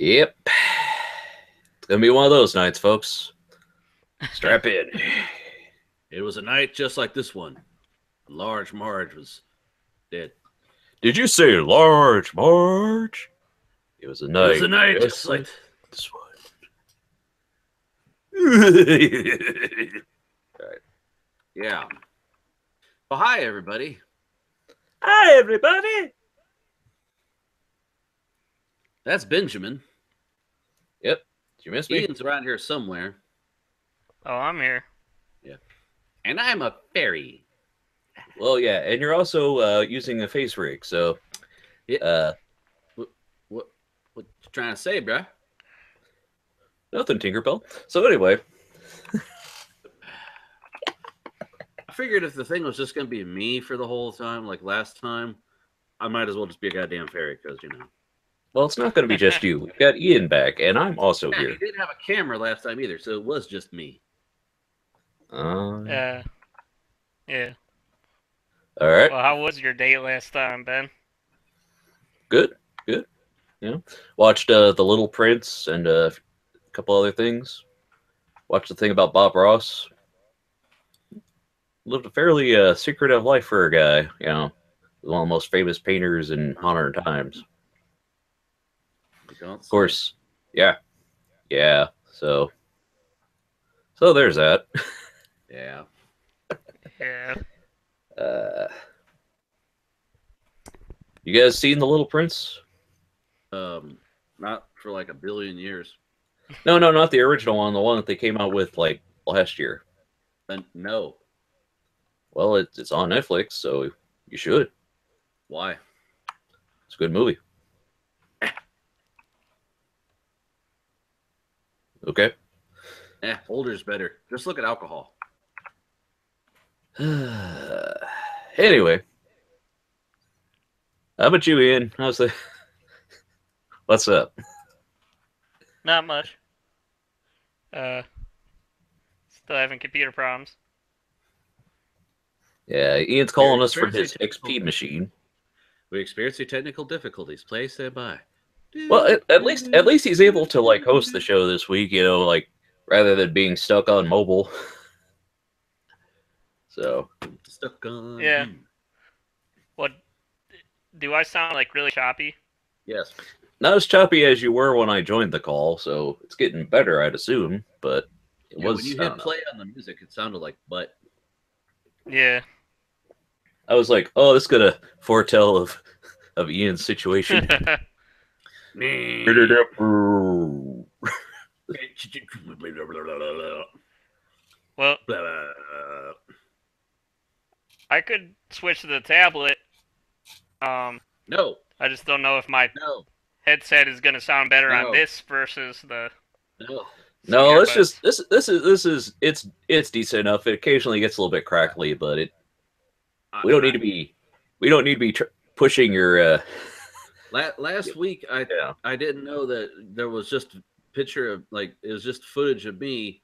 Yep. It's going to be one of those nights, folks. Strap in. It was a night just like this one. Large Marge was dead. Did you say Large Marge? It was a night. It was a night just like this one. All right. Yeah. Well, hi, everybody. Hi, everybody. That's Benjamin. Yep. Did you miss me? Ian's around here somewhere. Oh, I'm here. Yeah. And I'm a fairy. Well, yeah, and you're also using a face rig, so... Yeah. What you trying to say, bruh? Nothing, Tinkerbell. So anyway... I figured if the thing was just going to be me for the whole time, like last time, I might as well just be a goddamn fairy, because, you know... Well, it's not going to be just you. We've got Ian back, and I'm also here. He didn't have a camera last time either, so it was just me. Yeah. All right. Well, how was your day last time, Ben? Good. Yeah. Watched The Little Prince and a couple other things. Watched the thing about Bob Ross. Lived a fairly secretive life for a guy, you know. One of the most famous painters in modern times. Of course, yeah. So there's that. Yeah. You guys seen The Little Prince? Not for like a billion years. No, not the original one. The one that they came out with like last year. No. Well, it's on Netflix, so you should. Why? It's a good movie. Okay. Older's better. Just look at alcohol. Anyway. How about you, Ian? What's up? Not much. Still having computer problems. Yeah, Ian's calling us for his XP machine. We experienced your technical difficulties. Please stand by. Well, at least he's able to like host the show this week, you know, like rather than being stuck on mobile. So stuck on. Yeah. What? Do I sound like really choppy? Yes. Not as choppy as you were when I joined the call, so it's getting better, I'd assume. But it was. When you hit play on the music, it sounded like butt. Yeah. I was like, oh, this is gonna foretell of Ian's situation. Well, I could switch to the tablet. No, I just don't know if my headset is going to sound better on this versus the. No, let's just this is it's decent enough. It occasionally gets a little bit crackly, but it. We don't need to be pushing your. Last week, I didn't know that there was just a picture of, like, it was just footage of me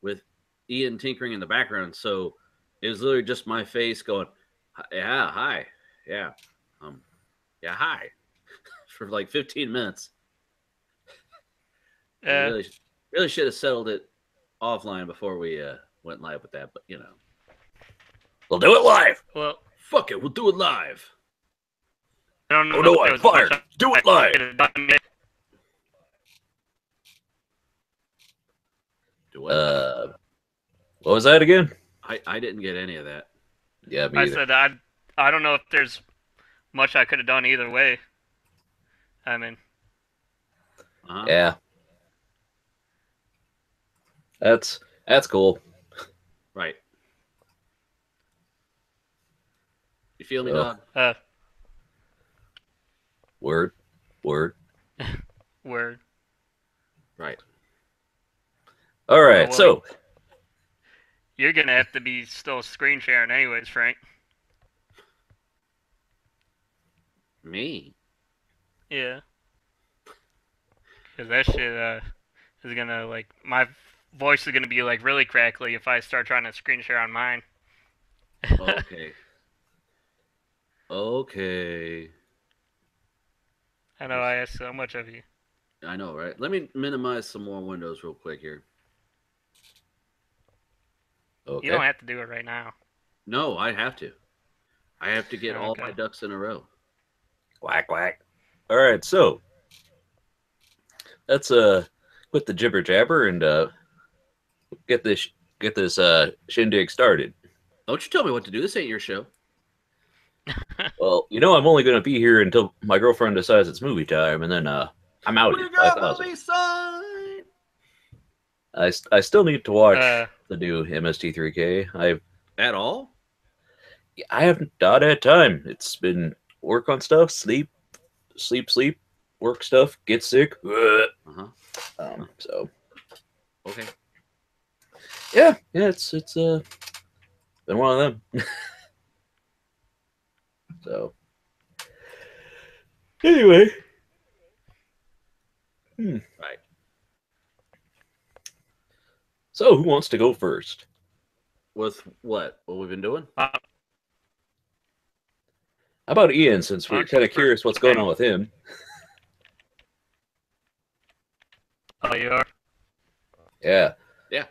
with Ian tinkering in the background. So it was literally just my face going, yeah, hi. Yeah. Yeah, hi. For like 15 minutes. I really should have settled it offline before we went live with that, but, you know. We'll do it live. Well, fuck it. We'll do it live. I'm fired. Do it live. What was that again? I didn't get any of that. Yeah, me either. I said I don't know if there's much I could have done either way. I mean. Yeah. That's cool. Right. You feel me, dog? Word. Right. All right, well, so... You're going to have to be still screen sharing anyways, Frank. Me? Yeah. Because that shit is going to, like... My voice is going to be, like, really crackly if I start trying to screen share on mine. Okay. I know I asked so much of you. I know, right? Let me minimize some more windows real quick here. Okay. You don't have to do it right now. No, I have to. I have to get all my ducks in a row. Quack, quack. All right, so let's quit the jibber jabber and get this shindig started. Don't you tell me what to do. This ain't your show. Well, you know I'm only going to be here until my girlfriend decides it's movie time, and then I'm out. We got movie sign! I still need to watch the new MST3K. At all? I have not had time. It's been work on stuff, sleep, work stuff, get sick. So okay. Yeah, it's been one of them. So anyway. Right. So who wants to go first? With what? What we've been doing? How about Ian, since we're kind of curious what's going on with him? Oh, you are? Yeah. Yeah.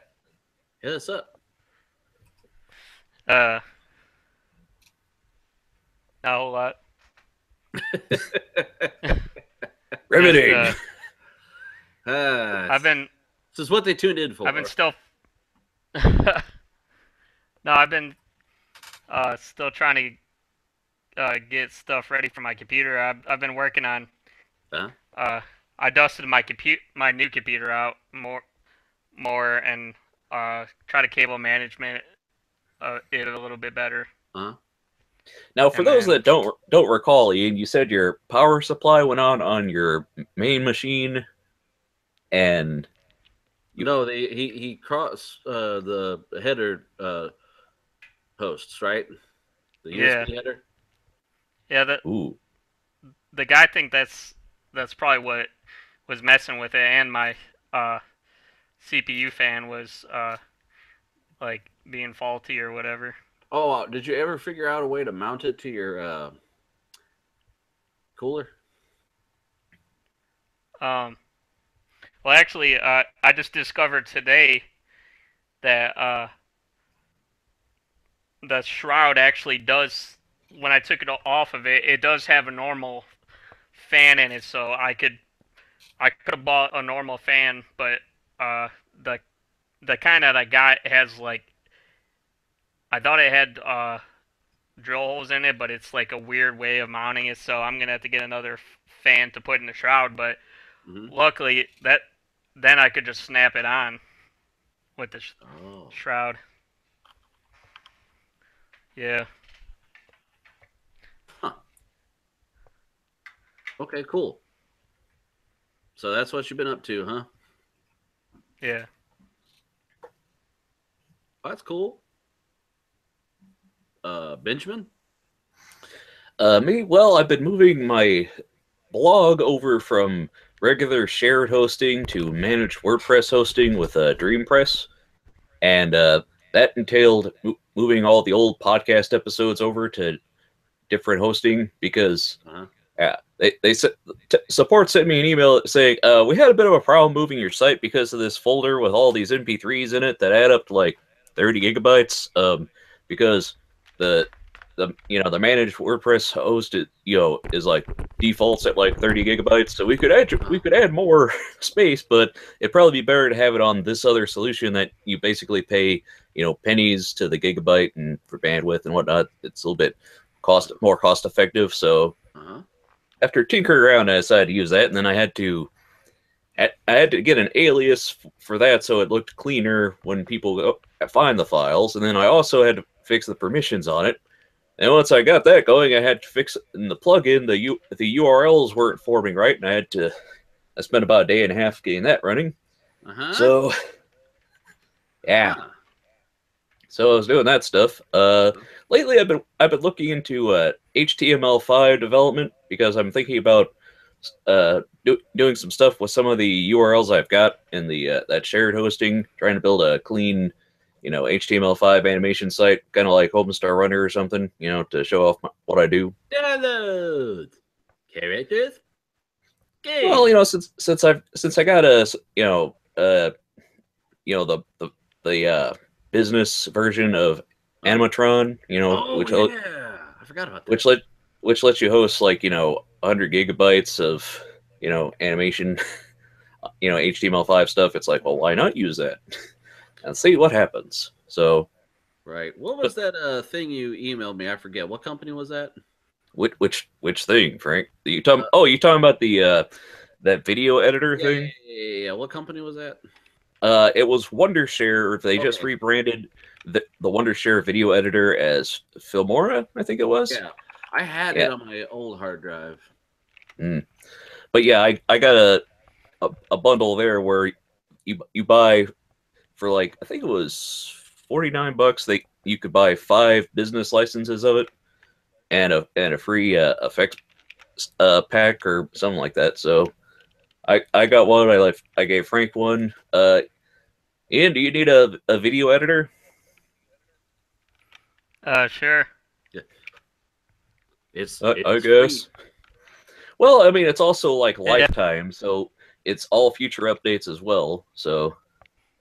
Hit us up. Not a whole lot. Riveting. This is what they tuned in for. I've been still. No, I've been still trying to get stuff ready for my computer. I've been working on. I dusted my new computer out more, and try to cable management it a little bit better. Now, for those that don't recall, Ian, you said your power supply went on your main machine, and he crossed the header hosts, right? The USB header. Yeah. The guy think that's probably what was messing with it, and my CPU fan was like being faulty or whatever. Oh, did you ever figure out a way to mount it to your cooler? Well, actually, I just discovered today that the shroud actually does, when I took it off of it, it does have a normal fan in it, so I could have bought a normal fan, but the kind that I got has, like, I thought it had drill holes in it, but it's like a weird way of mounting it, so I'm going to have to get another fan to put in the shroud, but luckily then I could just snap it on with the shroud. Yeah. Huh. Okay, cool. So that's what you've been up to, huh? Yeah. That's cool. Benjamin? Me? Well, I've been moving my blog over from regular shared hosting to managed WordPress hosting with DreamPress, and that entailed moving all the old podcast episodes over to different hosting, because support sent me an email saying, we had a bit of a problem moving your site because of this folder with all these MP3s in it that add up to like 30 gigabytes, because the managed WordPress host is like defaults at like 30 gigabytes, so we could add more space, but it'd probably be better to have it on this other solution that you basically pay pennies to the gigabyte and for bandwidth and whatnot. It's a little bit more cost effective. So after tinkering around, I decided to use that, and then I had to get an alias for that so it looked cleaner when people find the files, and then I also had to fix the permissions on it. And once I got that going, I had to fix in the plugin. The URLs weren't forming right, and I spent about a day and a half getting that running. So, yeah. So I was doing that stuff. Lately, I've been looking into HTML5 development, because I'm thinking about doing some stuff with some of the URLs I've got in the that shared hosting, trying to build a clean, HTML5 animation site, kind of like Homestar Runner or something, to show off what I do. Download characters, Yay. Well, you know, since I got the business version of Animatron, you know, I forgot about that. Which lets you host, like, you know, 100 gigabytes of, you know, animation, you know, HTML5 stuff. It's like, well, why not use that and see what happens? So, right. What was that thing you emailed me? I forget. What company was that? Which thing, Frank? You talking about the that video editor thing? Yeah. What company was that? It was Wondershare. They just rebranded the Wondershare video editor as Filmora, I think it was. Yeah. I had it on my old hard drive. Mm. But yeah, I got a bundle there where you buy for, like, I think it was $49. You could buy 5 business licenses of it and a free effects pack or something like that. So I got one. I gave Frank one. Ian, do you need a video editor? Sure. It's I guess. Free. Well, I mean, it's also like lifetime, so it's all future updates as well. So,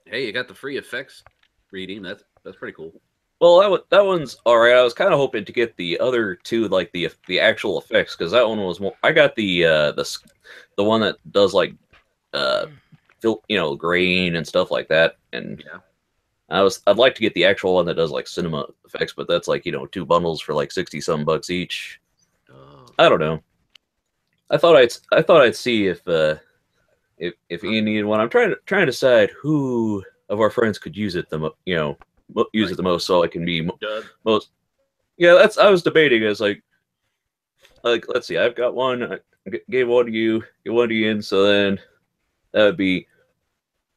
hey, you got the free effects reading. That's pretty cool. Well, that one's all right. I was kind of hoping to get the other two, like the actual effects, because that one was more. I got the one that does, like, you know, grain and stuff like that, and yeah. I'd like to get the actual one that does, like, cinema effects, but that's, like, you know, 2 bundles for like $60 some each. Oh. I don't know. I thought I'd see if Ian needed one. I'm trying to decide who of our friends could use it use it the most, so I can be most. Yeah, that's I was debating. I was like let's see. I've got one. I gave one to you. Gave one to Ian. So then that would be.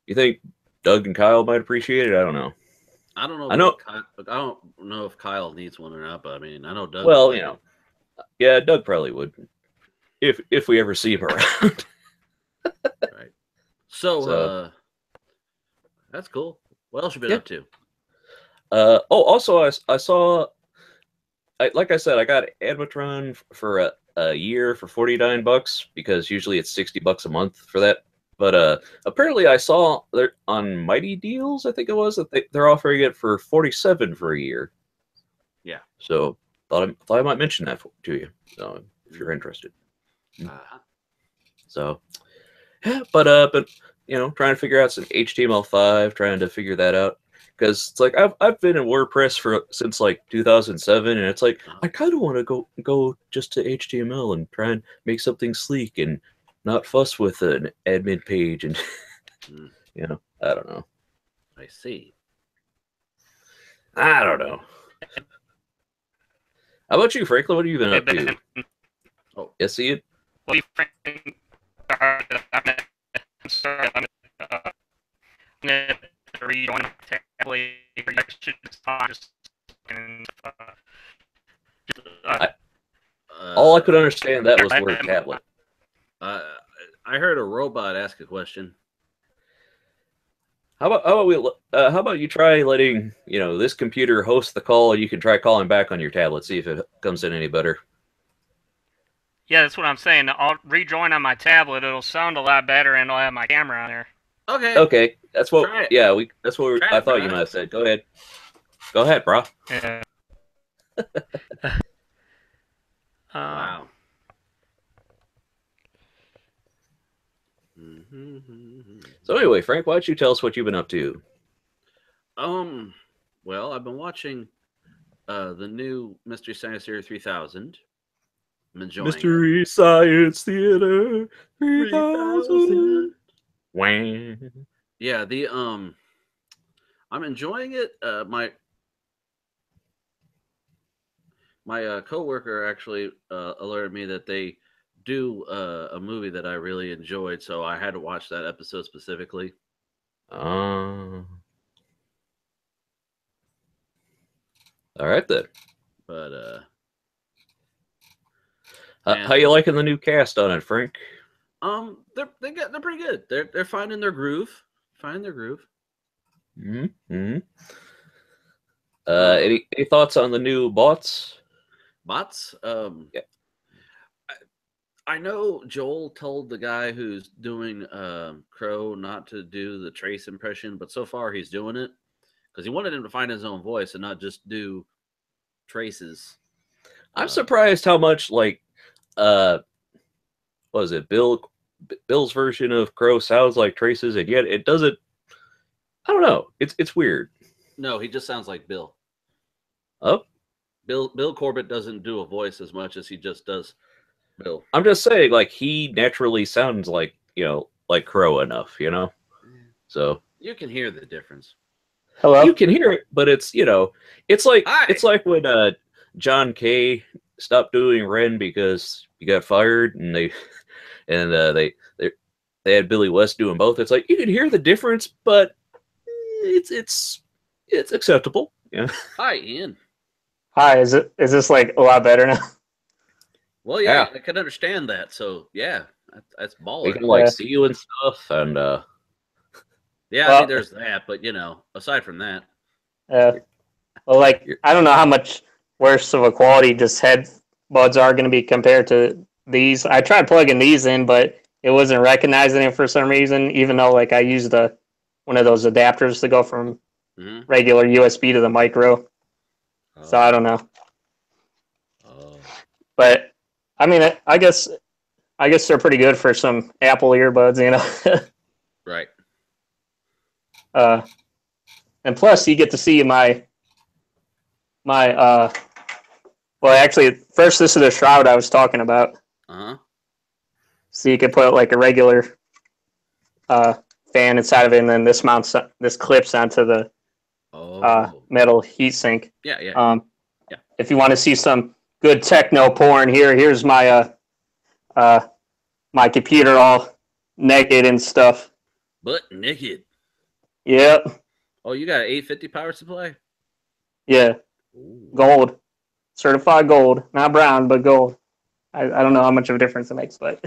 You think Doug and Kyle might appreciate it? I don't know. I don't know if Kyle needs one or not, but I mean, I know Doug. Well, you know, yeah, Doug probably would, if we ever see him around. Right. So that's cool. What else have you been up to? Also, I saw, like I said, I got Admitron for a year for $49 because usually it's $60 a month for that. But apparently, I saw on Mighty Deals, I think it was, that they're offering it for $47 for a year. Yeah. So thought I might mention that to you, so if you're interested. Uh-huh. So, yeah, but you know, trying to figure out some HTML5, trying to figure that out, because it's like I've been in WordPress since like 2007, and it's like I kind of want to go just to HTML and try and make something sleek and not fuss with an admin page and, you know, I don't know. I see. I don't know. How about you, Franklin? What have you been up to? Oh, yes, Ian? Well, I'm sorry. I'm going to rejoin technically. All I could understand that was the word tablet. I heard a robot ask a question. How about you try letting, you know, this computer host the call? You can try calling back on your tablet, see if it comes in any better. Yeah, that's what I'm saying. I'll rejoin on my tablet. It'll sound a lot better, and I'll have my camera on there. Okay. Okay, that's what. Yeah, that's what I thought you might have said. Go ahead, bro. Yeah. Wow. So anyway, Frank, why don't you tell us what you've been up to? Well, I've been watching the new Mystery Science Theater 3000. I'm enjoying Mystery Science Theater 3000. Wham. Yeah, I'm enjoying it. My coworker actually alerted me that they do a movie that I really enjoyed, so I had to watch that episode specifically. All right then. But how you liking the new cast on it, Frank? They're pretty good. They're finding their groove. Mm-hmm. Any thoughts on the new bots? Yeah. I know Joel told the guy who's doing Crow not to do the Trace impression, but so far he's doing it because he wanted him to find his own voice and not just do Trace's. I'm surprised how much, like, what was it, Bill's version of Crow sounds like Trace's, and yet it doesn't. I don't know. It's weird. No, he just sounds like Bill. Oh, Bill Corbett doesn't do a voice as much as he just does. Bill. I'm just saying, like, he naturally sounds like, you know, like Crow enough, you know? So you can hear the difference. Hello? You can hear it, but it's, you know, it's like Hi. It's like when John Kay stopped doing Ren because he got fired, and they had Billy West doing both. It's like you can hear the difference, but it's acceptable. Yeah. Hi, Ian. Hi, is this like a lot better now? Well, yeah, I can understand that. So, yeah, that's baller. They can, like, see you and stuff, and yeah, well, I mean, there's that. But, you know, aside from that, well, like, I don't know how much worse of a quality just headbuds are going to be compared to these. I tried plugging these in, but it wasn't recognizing it for some reason. Even though, like, I used one of those adapters to go from regular USB to the micro. Oh. So I don't know, but. I mean, I guess they're pretty good for some Apple earbuds, you know. Right. And plus, you get to see my. Well, actually, first this is the shroud I was talking about. Uh huh. So you could put like a regular fan inside of it, and then this mounts this clips onto the metal heatsink. Yeah, yeah. Yeah. If you want to see some good techno porn, here's my my computer all naked and stuff. But naked. Yep. Oh, you got an 850 power supply? Yeah. Ooh. Gold. Certified gold. Not brown, but gold. I don't know how much of a difference it makes, but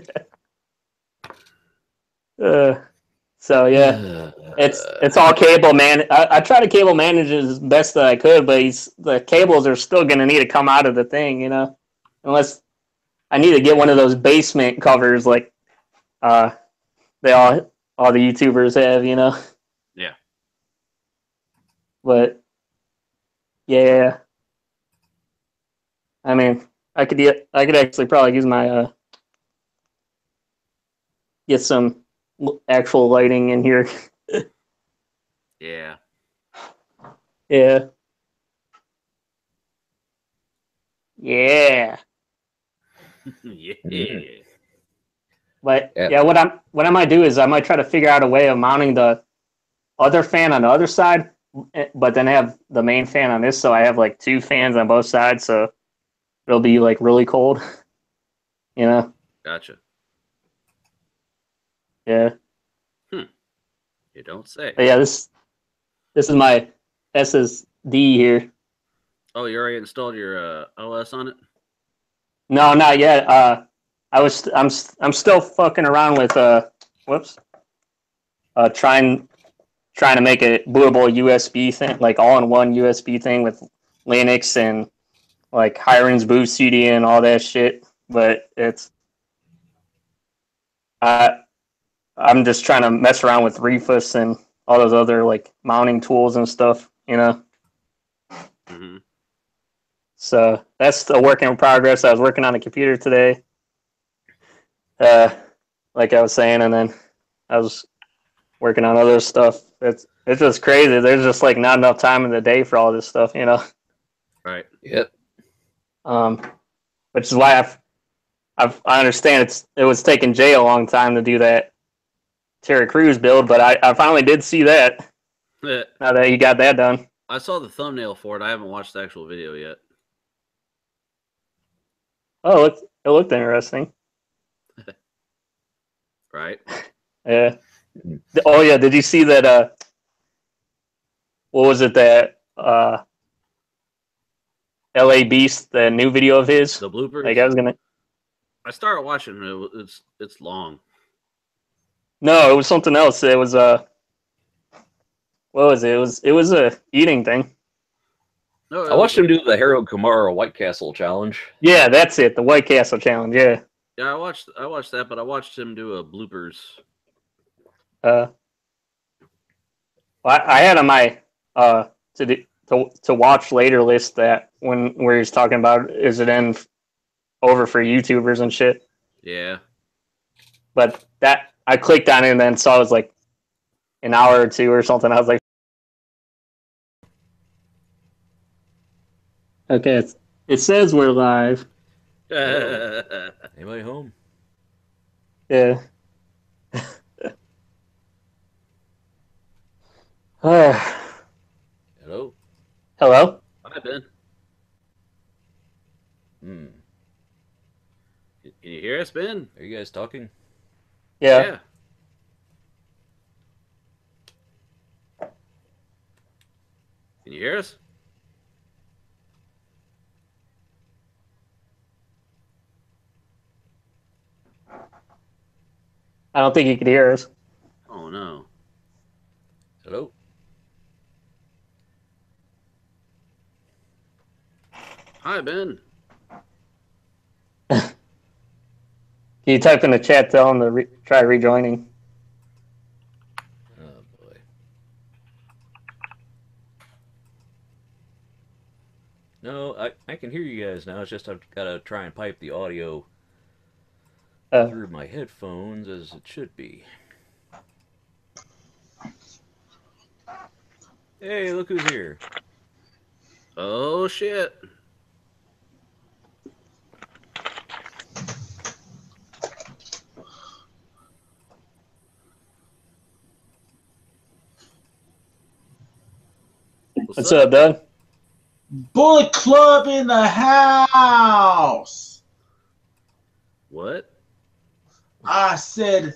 so yeah. It's all cable, man. I try to cable manage it as best that I could, but the cables are still going to need to come out of the thing, you know? Unless I need to get one of those basement covers like they all the YouTubers have, you know? Yeah. But, yeah. I mean, I could actually probably use my, get some actual lighting in here. Yeah. Yeah. Yeah. Yeah. But yeah, what I might do is I might try to figure out a way of mounting the other fan on the other side, but then have the main fan on this, so I have like two fans on both sides, so it'll be like really cold. You know? Gotcha. Yeah. You don't say. But yeah, this is my SSD here. Oh, you already installed your OS on it? No, not yet. I'm still fucking around with trying to make a bootable USB thing, like all-in-one USB thing with Linux and like Hiron's boot CD and all that shit. But it's I'm just trying to mess around with Refus and all those other like mounting tools and stuff, you know. Mm-hmm. So that's a work in progress. I was working on a computer today, like I was saying, and then I was working on other stuff. It's just crazy. There's just like not enough time in the day for all this stuff, you know. Right. Yep. Which is why I understand it was taking Jay a long time to do that Terry Crews build, but I finally did see that. Yeah. Now that you got that done. I saw the thumbnail for it. I haven't watched the actual video yet. Oh, it looked interesting. Right? Yeah. Oh, yeah. Did you see that? What was it that L.A. Beast, the new video of his? The bloopers? Like, I started watching it. It's long. No, it was something else. It was what was it? It was a eating thing. No, I watched him do the Harold Kumara White Castle challenge. Yeah, that's it. The White Castle challenge. Yeah. Yeah, I watched that, but I watched him do a bloopers. Well, I had on my to watch later list that where he's talking about is it in over for YouTubers and shit. Yeah. But that I clicked on it and then saw it was like an hour or two or something. I was like, okay, it says we're live. Anybody home? Yeah. Hello. Hello. Hi, Ben. Can you hear us, Ben? Are you guys talking? Yeah. Can you hear us? I don't think he could hear us. Oh, no. Hello? Hi, Ben. Can you type in the chat, tell him to try rejoining? Oh, boy. No, I can hear you guys now. It's just I've got to try and pipe the audio through my headphones, as it should be. Hey, look who's here. Oh, shit. What's up, Doug? Bullet Club in the house! What? I said,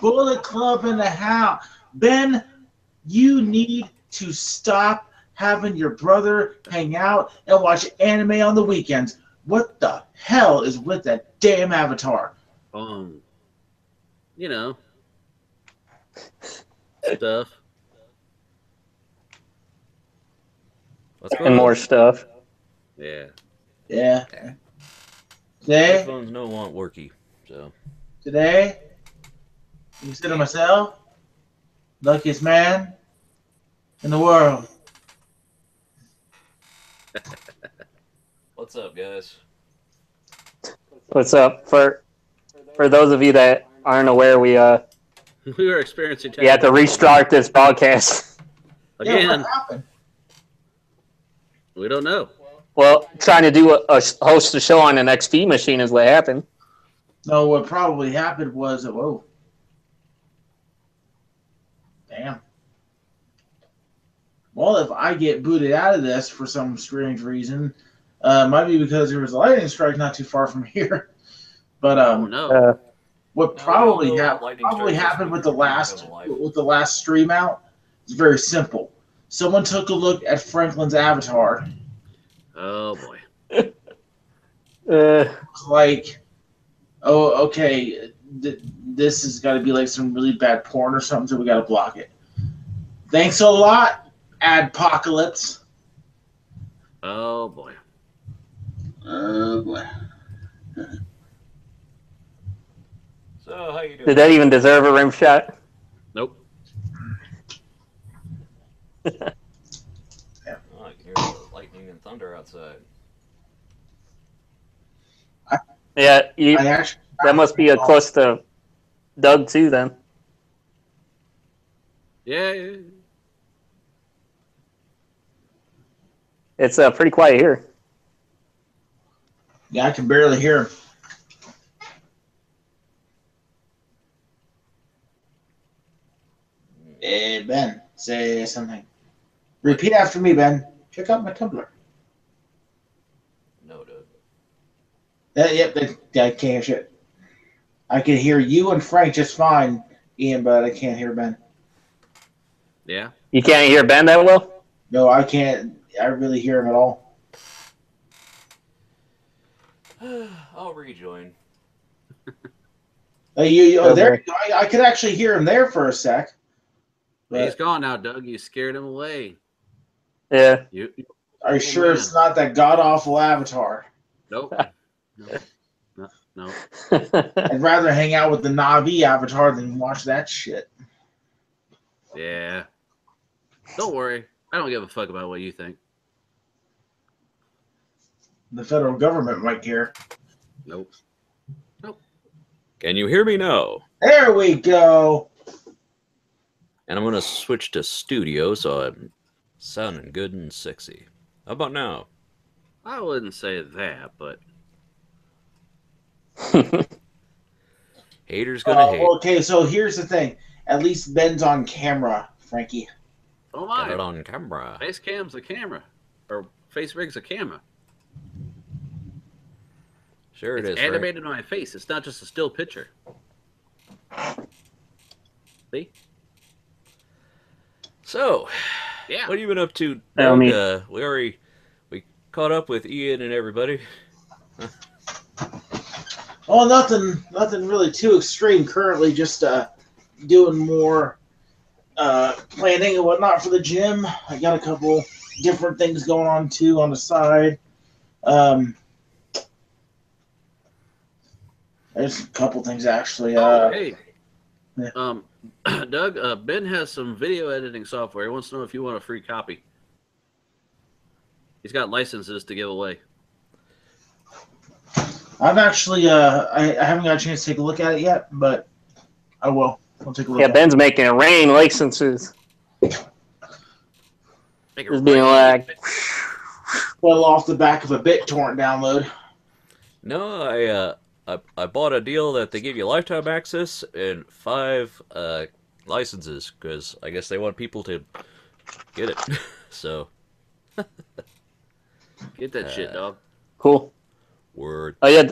Bullet Club in the house. Ben, you need to stop having your brother hang out and watch anime on the weekends. What the hell is with that damn avatar? You know, stuff. What's going on? And more stuff. Yeah. Today, headphones no want worky, so. Today, you consider myself luckiest man in the world. What's up, guys? What's up? For those of you that aren't aware, we were experiencing. We had to restart this podcast again. Yeah, what happened? We don't know. Well, trying to do a host a show on an XP machine is what happened. No, what probably happened was whoa, damn. Well, if I get booted out of this for some strange reason, might be because there was a lightning strike not too far from here. But what probably happened with the last stream out is very simple. Someone took a look at Franklin's avatar. Oh boy. It's like, oh, okay, this has got to be like some really bad porn or something, so we got to block it. Thanks a lot, Adpocalypse. Oh, boy. Oh, boy. So, how you doing? Did that even deserve a rim shot? Nope. Yeah. Oh, I can hear the lightning and thunder outside. Yeah, that must be close to Doug, too, then. Yeah. It's pretty quiet here. Yeah, I can barely hear him. Hey, Ben, say something. Repeat after me, Ben. Check out my Tumblr. I can't hear shit. I can hear you and Frank just fine, Ian, but I can't hear Ben. Yeah? You can't hear Ben that well? No, I can't. I really hear him at all. I'll rejoin. There you go. I could actually hear him there for a sec. But... He's gone now, Doug. You scared him away. Yeah. Are you sure it's not that god-awful avatar? Nope. No, No. I'd rather hang out with the Na'vi avatar than watch that shit. Yeah. Don't worry. I don't give a fuck about what you think. The federal government might care. Nope. Nope. Can you hear me now? There we go. And I'm going to switch to studio so I'm sounding good and sexy. How about now? I wouldn't say that, but... Haters gonna hate. Okay, so here's the thing. At least Ben's on camera, Frankie. Oh my. Got it on camera. Face cam's a camera. Or face rig's a camera. Sure it is. It's animated on my face. It's not just a still picture. See? So, yeah. What have you been up to? And, we caught up with Ian and everybody. Oh, nothing really too extreme currently. Just doing more planning and whatnot for the gym. I got a couple different things going on too on the side. There's a couple things actually. Hey, yeah. Doug, Ben has some video editing software. He wants to know if you want a free copy. He's got licenses to give away. I've actually, I haven't got a chance to take a look at it yet, but I will. I'll take a look. Yeah, Ben's making it rain licenses. It's being like, well, off the back of a BitTorrent download. No, I bought a deal that they give you lifetime access and 5 licenses because I guess they want people to get it. So get that shit, dog. Cool. Word. Oh yeah,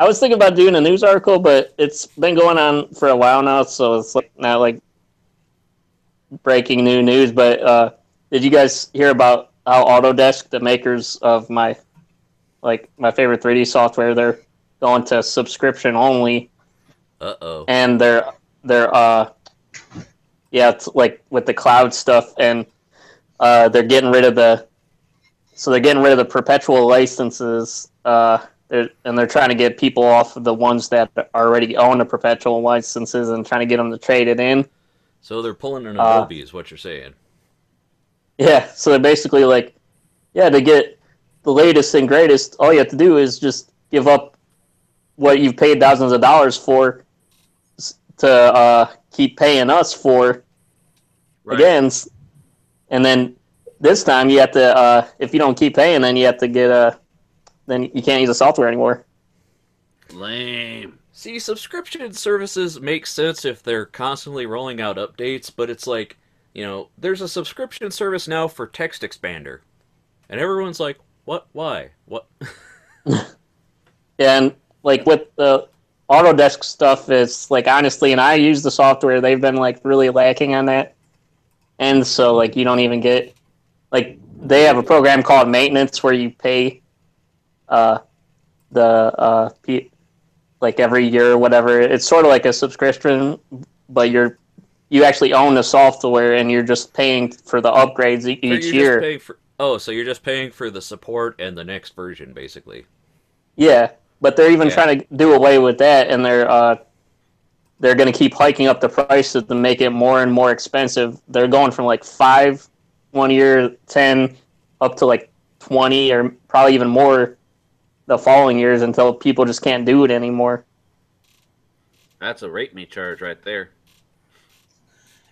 I was thinking about doing a news article, but it's been going on for a while now, so it's like not like breaking new news. But did you guys hear about how Autodesk, the makers of my favorite 3D software, they're going to subscription only? Uh oh. And it's like with the cloud stuff, and they're getting rid of the. So they're getting rid of the perpetual licenses, and they're trying to get people off of the ones that already own the perpetual licenses and trying to get them to trade it in. So they're pulling an Adobe, is what you're saying. Yeah, so they're basically like, yeah, to get the latest and greatest, all you have to do is just give up what you've paid thousands of dollars for to keep paying us for, right. Again, and then... This time you have to, if you don't keep paying, then you have to get then you can't use the software anymore. Lame. See, subscription services make sense if they're constantly rolling out updates, but it's like, you know, there's a subscription service now for Text Expander, and everyone's like, what? Why? What? And like with the Autodesk stuff, it's like honestly, and I use the software. They've been like really lacking on that, and so like you don't even get. Like, they have a program called Maintenance where you pay every year or whatever. It's sort of like a subscription, but you actually own the software and you're just paying for the upgrades each year. So you're just paying for the support and the next version, basically. Yeah, but they're even trying to do away with that, and they're going to keep hiking up the prices to make it more and more expensive. They're going from like 5... 1 year, 10, up to like 20, or probably even more the following years until people just can't do it anymore. That's a rate me charge right there.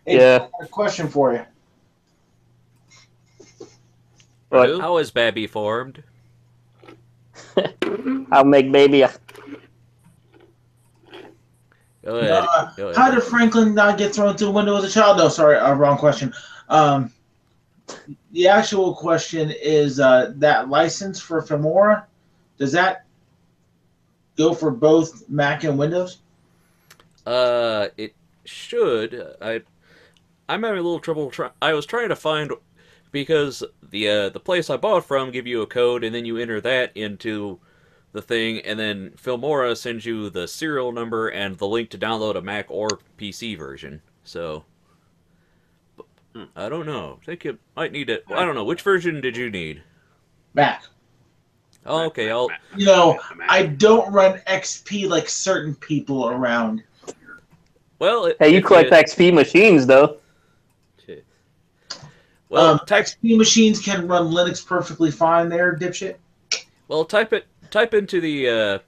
Hey, yeah. A question for you. What? How is baby formed? I'll make baby. Go ahead. Go ahead. How did Franklin not get thrown through the window as a child? No, sorry, wrong question. The actual question is that license for Filmora, does that go for both Mac and Windows? It should. I'm having a little trouble. I was trying to find, because the place I bought from give you a code and then you enter that into the thing, and then Filmora sends you the serial number and the link to download a Mac or PC version. So. I don't know. I think you might need it. I don't know. Which version did you need? Mac. Oh, okay. I don't run XP like certain people around. Well, hey, you collect XP machines, though. Well, XP machines can run Linux perfectly fine. There, dipshit. Well, type into that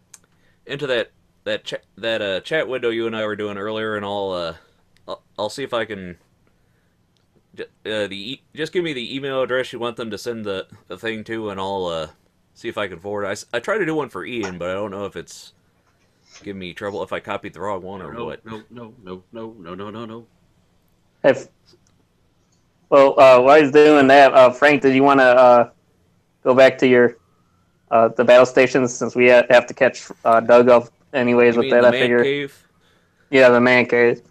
chat window you and I were doing earlier, and I'll see if I can. Just give me the email address you want them to send the thing to, and I'll see if I can forward it. I tried to do one for Ian, but I don't know if it's giving me trouble if I copied the wrong one or what. No. Well, while he's doing that, Frank, did you want to go back to your the battle stations, since we have to catch Doug off anyways with that? The man cave? Yeah, the man cave.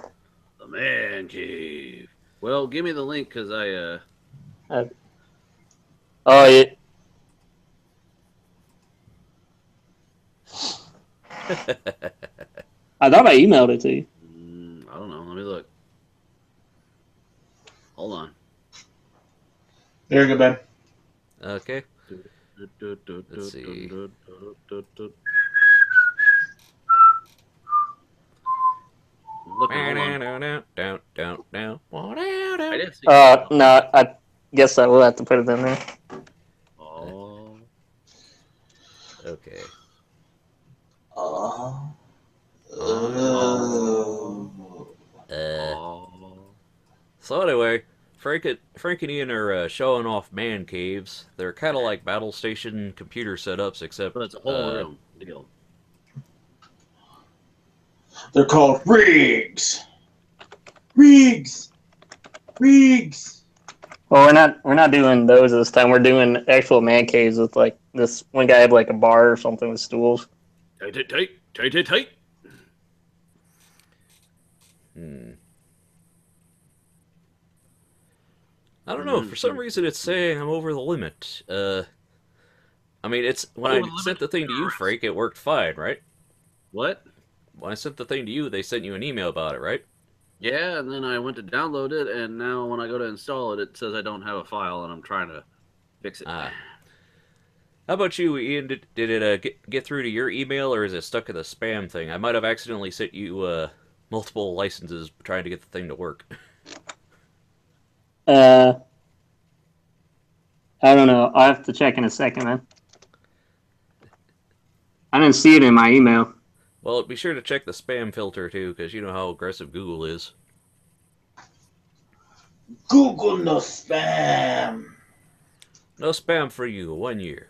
The man cave. Well, give me the link, because I... Oh, yeah. I thought I emailed it to you. I don't know. Let me look. Hold on. There you go, Ben. Okay. Let's see. No, I guess I will have to put it in there. Oh. Okay. So anyway, Frank and Ian are showing off man caves. They're kind of like battle station computer setups, except it's a whole room deal. They're called rigs. Rigs. Well, we're not doing those this time. We're doing actual man caves with, like, this one guy had like a bar or something with stools. Tight. I don't know. For some reason, it's saying I'm over the limit. I mean, it's when I sent the thing to you, Frank, it worked fine, right? What? When I sent the thing to you, they sent you an email about it, right? Yeah, and then I went to download it, and now when I go to install it, it says I don't have a file, and I'm trying to fix it. How about you, Ian? Did it get through to your email, or is it stuck in the spam thing? I might have accidentally sent you multiple licenses trying to get the thing to work. I don't know. I'll have to check in a second, man. I didn't see it in my email. Well, be sure to check the spam filter, too, because you know how aggressive Google is. Google no spam. No spam for you. 1 year.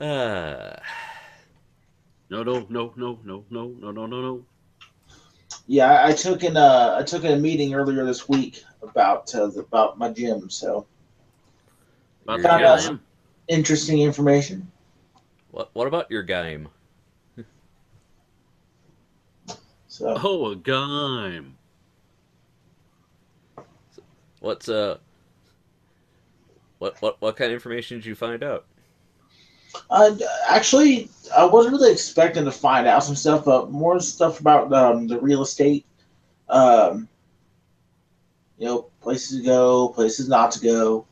No. Yeah, I took in a meeting earlier this week about my gym, so about some interesting information. What about your game? So. Oh, a game. What's what kind of information did you find out? Actually, I wasn't really expecting to find out some stuff, but more stuff about the real estate, you know, places to go, places not to go.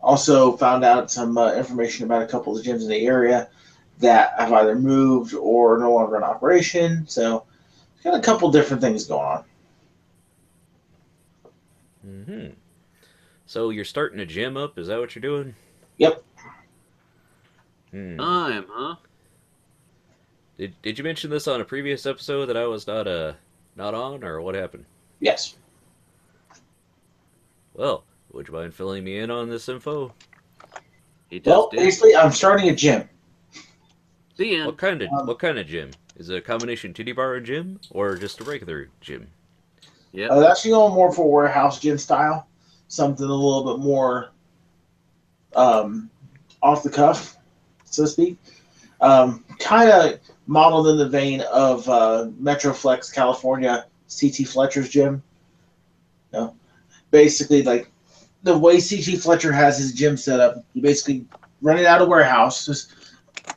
Also found out some information about a couple of gyms in the area that have either moved or no longer in operation. So, got a couple different things going on. Mm-hmm. So you're starting a gym up? Is that what you're doing? Yep. I am, huh? Did you mention this on a previous episode that I was not on, or what happened? Yes. Well, would you mind filling me in on this info? Well, basically, I'm starting a gym. The end. What kind of gym? Is it a combination titty bar and gym, or just a regular gym? Yeah. That's going more for warehouse gym style, something a little bit more off the cuff, so to speak. Kind of modeled in the vein of Metroflex, California, CT Fletcher's gym. You know, basically, like the way CT Fletcher has his gym set up, you basically run it out of warehouse,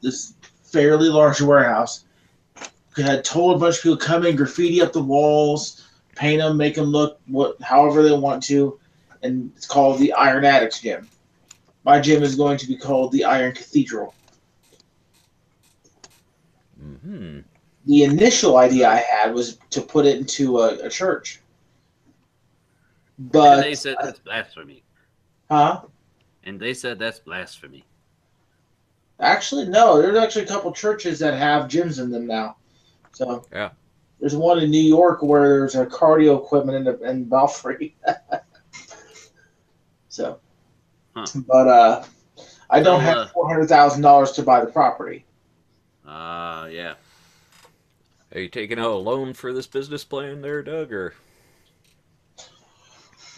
this fairly large warehouse. You had told a bunch of people come in, graffiti up the walls, paint them, make them look however they want to, and it's called the Iron Addicts gym. My gym is going to be called the Iron Cathedral. Mm-hmm. The initial idea I had was to put it into a church. But and they said that's blasphemy. Huh? And they said that's blasphemy. Actually, no. There's actually a couple churches that have gyms in them now. So yeah, there's one in New York where there's a cardio equipment in Belfry. So, huh. But I don't have $400,000 to buy the property. Yeah. Are you taking out a loan for this business plan there, Doug, or?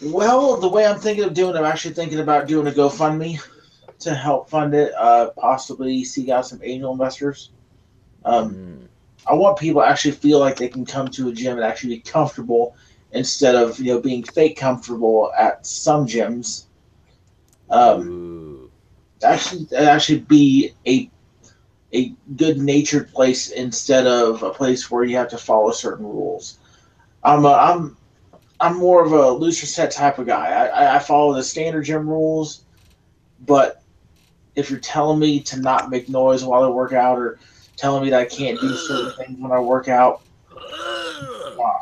Well, the way I'm thinking of doing it, I'm actually thinking about doing a GoFundMe to help fund it, possibly seek out some angel investors. I want people to actually feel like they can come to a gym and actually be comfortable instead of, you know, being fake comfortable at some gyms. Actually be a good-natured place instead of a place where you have to follow certain rules. I'm more of a looser set type of guy. I follow the standard gym rules, but if you're telling me to not make noise while I work out or telling me that I can't do certain things when I work out, wow.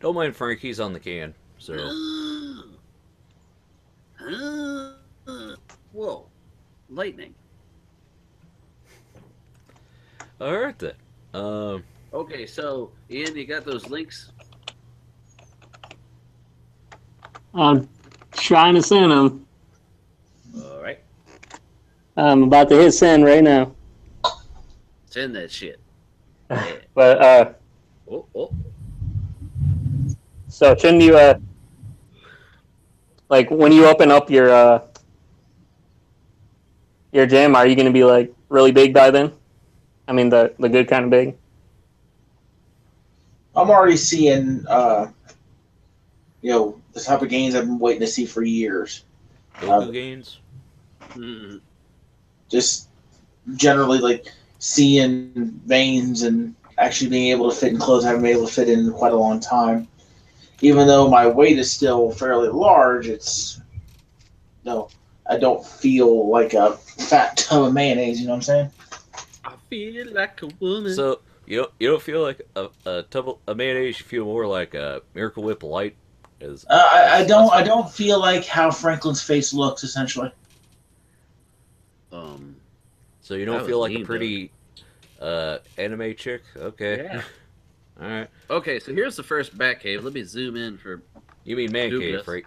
Don't mind Frank, he's on the can. So. Whoa. Lightning. All right, then. Okay, so Ian, you got those links? I'm trying to send them. All right. I'm about to hit send right now. Send that shit. Yeah. But so shouldn't you like when you open up your gym, are you going to be like really big by then? I mean, the good kind of big. I'm already seeing, you know, the type of gains I've been waiting to see for years. Local gains? Just generally, like, seeing veins and actually being able to fit in clothes I haven't been able to fit in quite a long time. Even though my weight is still fairly large, it's, you know, I don't feel like a fat tub of mayonnaise, you know what I'm saying? I feel like a woman. So you don't feel like a tub of mayonnaise. You feel more like a Miracle Whip light. Is I don't feel like how Franklin's face looks essentially. So you don't feel like a pretty anime chick? Okay. Yeah. All right. Okay. So here's the first Bat Cave. Let me zoom in for. You mean man cave, right?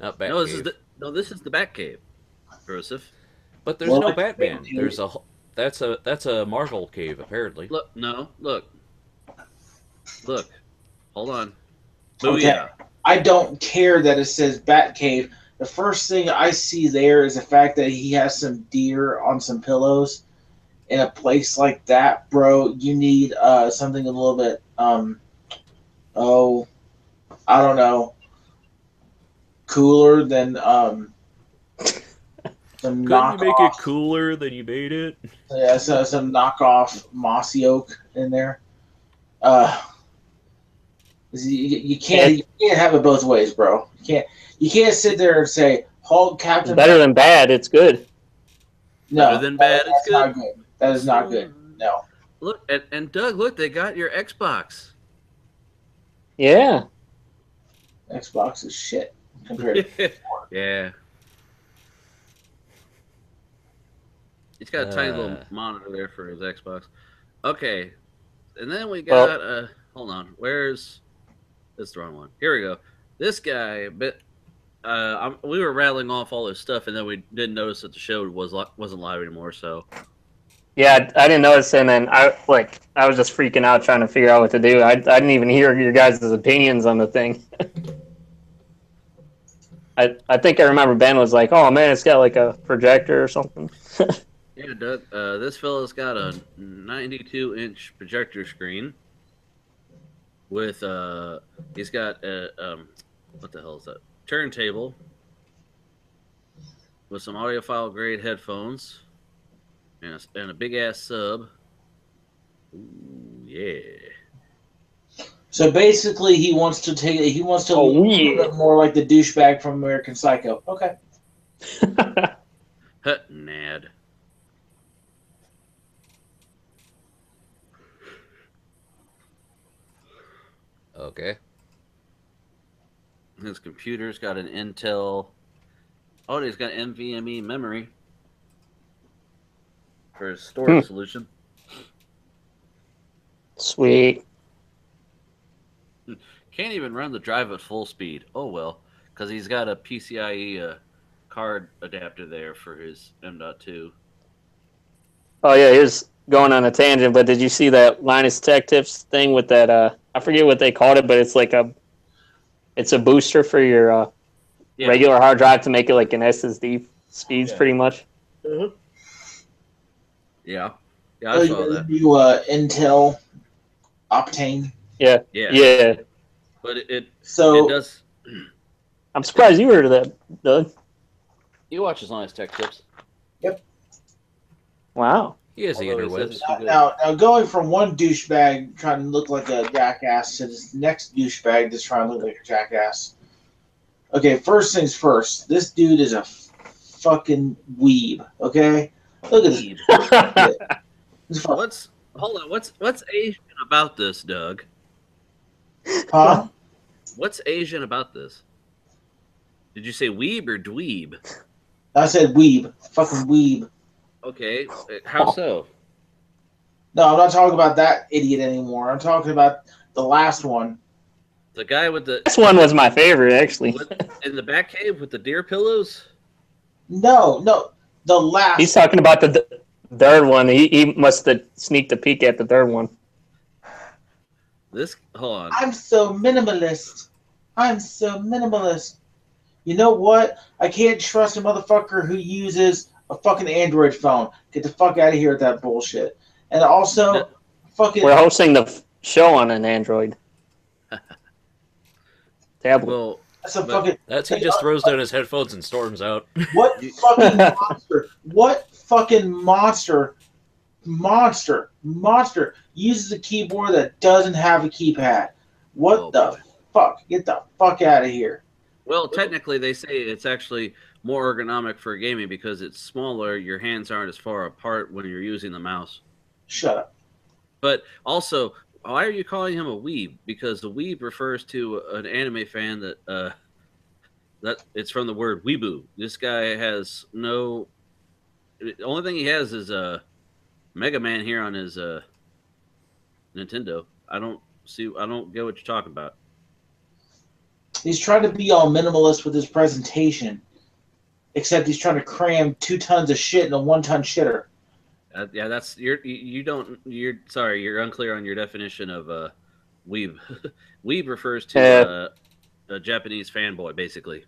Not Bat Cave. No, this is the Bat Cave, Joseph. But there's no Batman. There's a. That's a Marvel cave, apparently. Look, look, hold on. Booyah. Okay. I don't care that it says Bat Cave. The first thing I see there is the fact that he has some deer on some pillows. In a place like that, bro, you need something a little bit, I don't know, cooler than Couldn't you make it cooler than you made it? Yeah, so some knockoff mossy oak in there. You can't have it both ways, bro. You can't sit there and say Hulk Captain. It's better than bad, it's good. No, better than bad, it's good. Good. That is not good. No. Look and Doug, look, they got your Xbox. Yeah. Xbox is shit compared to. Yeah. He's got a tiny little monitor there for his Xbox. Okay. And then we got... hold on. Where's... That's the wrong one. Here we go. This guy... we were rattling off all this stuff, and then we didn't notice that the show wasn't live anymore, so... Yeah, I didn't notice, and then I was just freaking out trying to figure out what to do. I didn't even hear your guys' opinions on the thing. I think I remember Ben was like, oh, man, it's got like a projector or something. Yeah, Doug, this fella's got a 92-inch projector screen with, he's got a, what the hell is that? Turntable with some audiophile-grade headphones and a big-ass sub. Ooh, yeah. So basically, he wants to take it. He wants to look a little bit more like the douchebag from American Psycho. Okay. Nad. Okay. His computer's got an Intel. Oh, he's got NVMe memory for his storage solution. Sweet. Can't even run the drive at full speed. Oh, well, because he's got a PCIe card adapter there for his M.2. Oh, yeah, here's going on a tangent, but did you see that Linus Tech Tips thing with that? I forget what they called it, but it's like a... It's a booster for your regular hard drive to make it like an SSD speeds, pretty much. Mm-hmm. Yeah. Yeah, I saw that. You Intel Optane. Yeah. Yeah. Yeah. But it does. I'm surprised you heard of that, Doug. He watches Linus Tech Tips. Yep. Wow. He is the interwebs. Now, going from one douchebag trying to look like a jackass to this next douchebag that's trying to look like a jackass. Okay, first things first. This dude is a fucking weeb. Okay, look at this. What's Asian about this, Doug? Huh? What's Asian about this? Did you say weeb or dweeb? I said weeb. Fucking weeb. Okay, how so? No, I'm not talking about that idiot anymore. I'm talking about the last one. The guy with the... This one was my favorite, actually. In the back cave with the deer pillows? No, the last... He's talking about the third one. He must have sneaked a peek at the third one. This... Hold on. I'm so minimalist. You know what? I can't trust a motherfucker who uses... a fucking Android phone. Get the fuck out of here with that bullshit. And also, we're hosting the show on an Android tablet. Well, he just throws down his headphones and storms out. What fucking monster? What fucking monster uses a keyboard that doesn't have a keypad? What the fuck? Get the fuck out of here. Well, technically, they say it's actually more ergonomic for gaming because it's smaller. Your hands aren't as far apart when you're using the mouse. Shut up. But also, why are you calling him a weeb? Because the weeb refers to an anime fan that it's from the word weeboo. This guy has no. The only thing he has is Mega Man here on his Nintendo. I don't get what you're talking about. He's trying to be all minimalist with his presentation, except he's trying to cram 2 tons of shit in a 1-ton shitter. Yeah, that's you're unclear on your definition of weeb. Weeb refers to a Japanese fanboy, basically.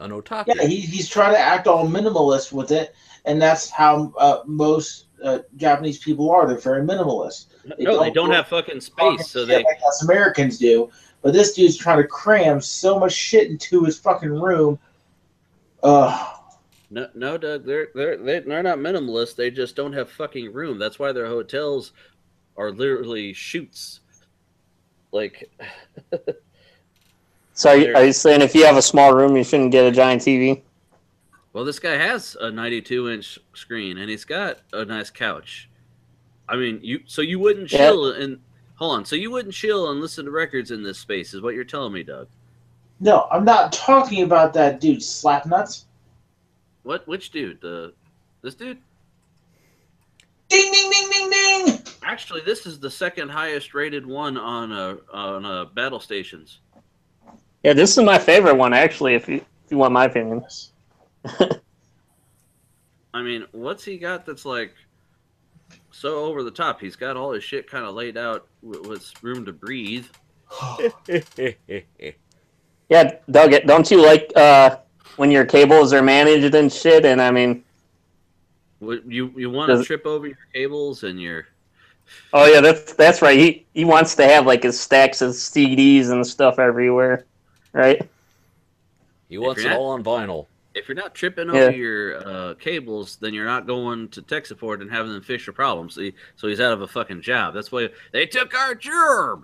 An otaku. Yeah, he's trying to act all minimalist with it, and that's how most Japanese people are. They're very minimalist. They don't have fucking space, so they like us Americans do. But this dude's trying to cram so much shit into his fucking room. No, Doug, they're not minimalist. They just don't have fucking room. That's why their hotels are literally chutes. Like, so are you saying if you have a small room, you shouldn't get a giant TV? Well, this guy has a 92-inch screen, and he's got a nice couch. I mean, you wouldn't chill in. Hold on. So you wouldn't chill and listen to records in this space is what you're telling me, Doug. No, I'm not talking about that dude, Slapnuts. What? Which dude? This dude? Ding, ding, ding, ding, ding! Actually, this is the second highest rated one on Battle Stations. Yeah, this is my favorite one, actually, if you want my opinion. I mean, what's he got that's like... so over the top? He's got all his shit kind of laid out with room to breathe. Yeah, Doug, don't you like when your cables are managed and shit? And I mean, you want to trip over your cables and your... Oh yeah, that's right. He wants to have like his stacks of CDs and stuff everywhere, right? He wants it all on vinyl. If you're not tripping over your cables, then you're not going to tech support and having them fix your problems. See, so he's out of a fucking job. That's why they took our gerb.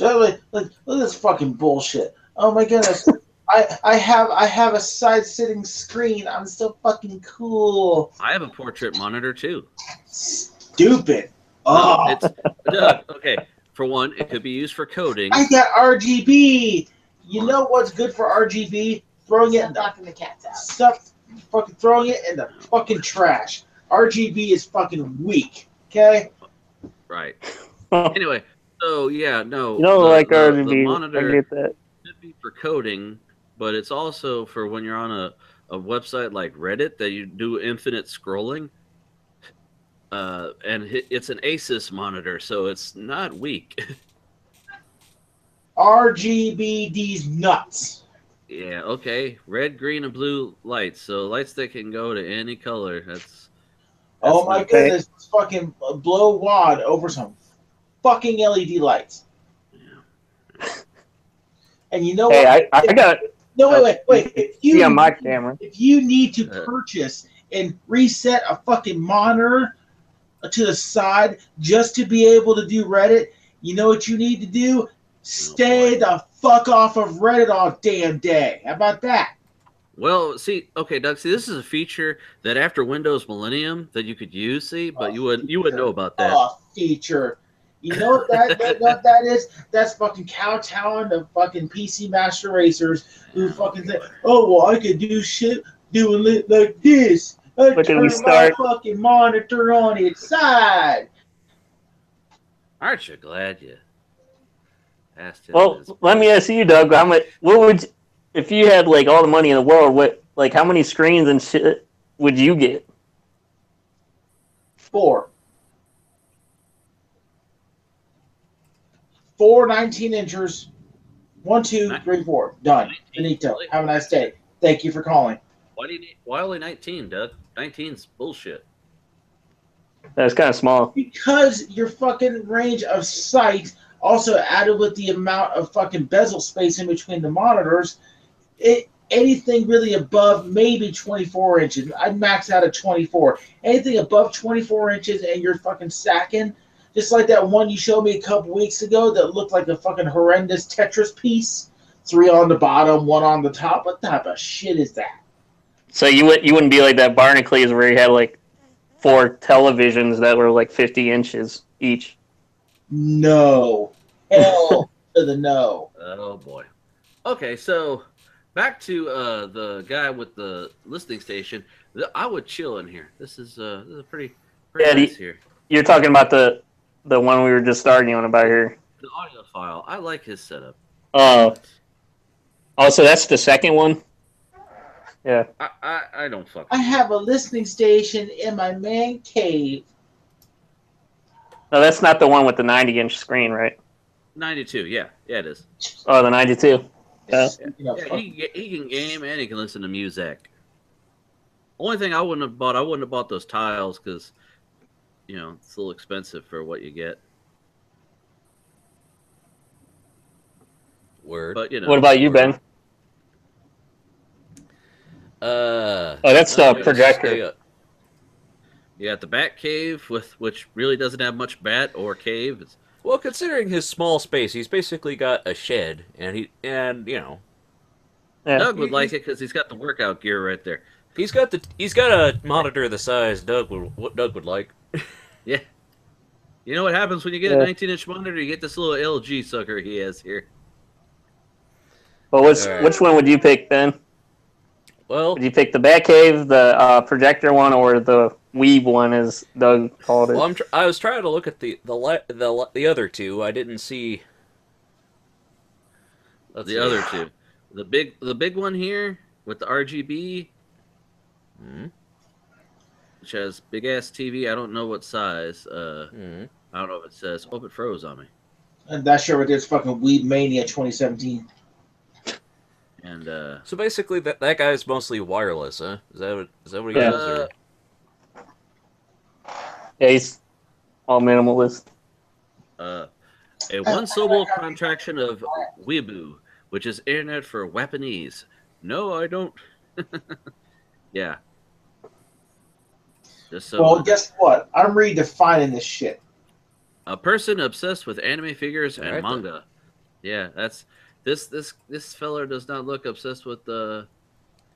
Look at this fucking bullshit. Oh my goodness. I have a side-sitting screen. I'm so fucking cool. I have a portrait monitor too. Stupid. Oh. No, it's, okay. For one, it could be used for coding. I got RGB. You know what's good for RGB? Throwing it in the cat's out. Stuff. Fucking throwing it in the fucking trash. RGB is fucking weak. Okay. Right. Anyway. So yeah, no. You don't like RGB. The monitor, I get that. Could be for coding. But it's also for when you're on a website like Reddit that you do infinite scrolling. And it's an Asus monitor, so it's not weak. RGBD's nuts. Yeah, okay. Red, green, and blue lights. So lights that can go to any color. That's oh my goodness. Let's fucking blow wad over some fucking LED lights. Yeah. And you know wait. If you need to purchase and reset a fucking monitor to the side just to be able to do Reddit, you know what you need to do? Stay the fuck off of Reddit all damn day. How about that? Well, see, okay, Doug, see, this is a feature that after Windows Millennium that you could use, see, but you wouldn't know about that. Oh, feature. You know what that is? That's fucking kowtowing to fucking PC Master Racers who fucking say, oh, well, I could do shit doing it like this. I turn my fucking monitor on its side. Aren't you glad you asked him? Well, let me ask you, Doug. How much, what would you, if you had, like, all the money in the world, what, like, how many screens and shit would you get? 4. 4 19-inchers. 1, 2, 3, 4. Done. Benito, have a nice day. Thank you for calling. Why do you need? Why only 19, Doug? 19's bullshit. That's kind of small. Because your fucking range of sight, also added with the amount of fucking bezel space in between the monitors, anything really above maybe 24 inches. I maxed out at 24. Anything above 24 inches and you're fucking sacking. Just like that one you showed me a couple weeks ago that looked like a fucking horrendous Tetris piece. 3 on the bottom, 1 on the top. What type of shit is that? So you wouldn't be like that Barnacles where you had like 4 televisions that were like 50 inches each. No. Hell to the no. Oh, boy. Okay, so back to the guy with the listening station. I would chill in here. This is pretty nice here. You're talking about the one we were just arguing about here. The audio file. I like his setup. Also, that's the second one? Yeah. I don't fuck. I have a listening station in my man cave. No, that's not the one with the 90-inch screen, right? 92, yeah. Yeah, it is. Oh, the 92. Yeah. Yeah, he can game and he can listen to music. Only thing I wouldn't have bought those tiles because, you know, it's a little expensive for what you get. Word. But, you know, what about you, Ben? Oh, that's the projector. Yeah, the bat cave, which really doesn't have much bat or cave. Well, considering his small space, he's basically got a shed, and you know, yeah. Doug would like it because he's got the workout gear right there. He's got a monitor the size Doug would like. Yeah, you know what happens when you get a 19-inch monitor? You get this little LG sucker he has here. Well, which one would you pick, Ben? Well, did you pick the Batcave, the projector one, or the weeb one, as Doug called it? Well, I was trying to look at the other two. I didn't see other two. The big one here with the RGB, which has big ass TV. I don't know what size. I don't know if it says. Oh, it froze on me. I'm not sure what this fucking Weeb Mania 2017. And so basically, that guy is mostly wireless, huh? Is that what he does? Yeah, he's all minimalist. A one-syllable contraction of Weebu, which is internet for Japanese. No, I don't. Yeah. Well, guess what? I'm redefining this shit. A person obsessed with anime figures and manga. Yeah, that's this feller does not look obsessed with the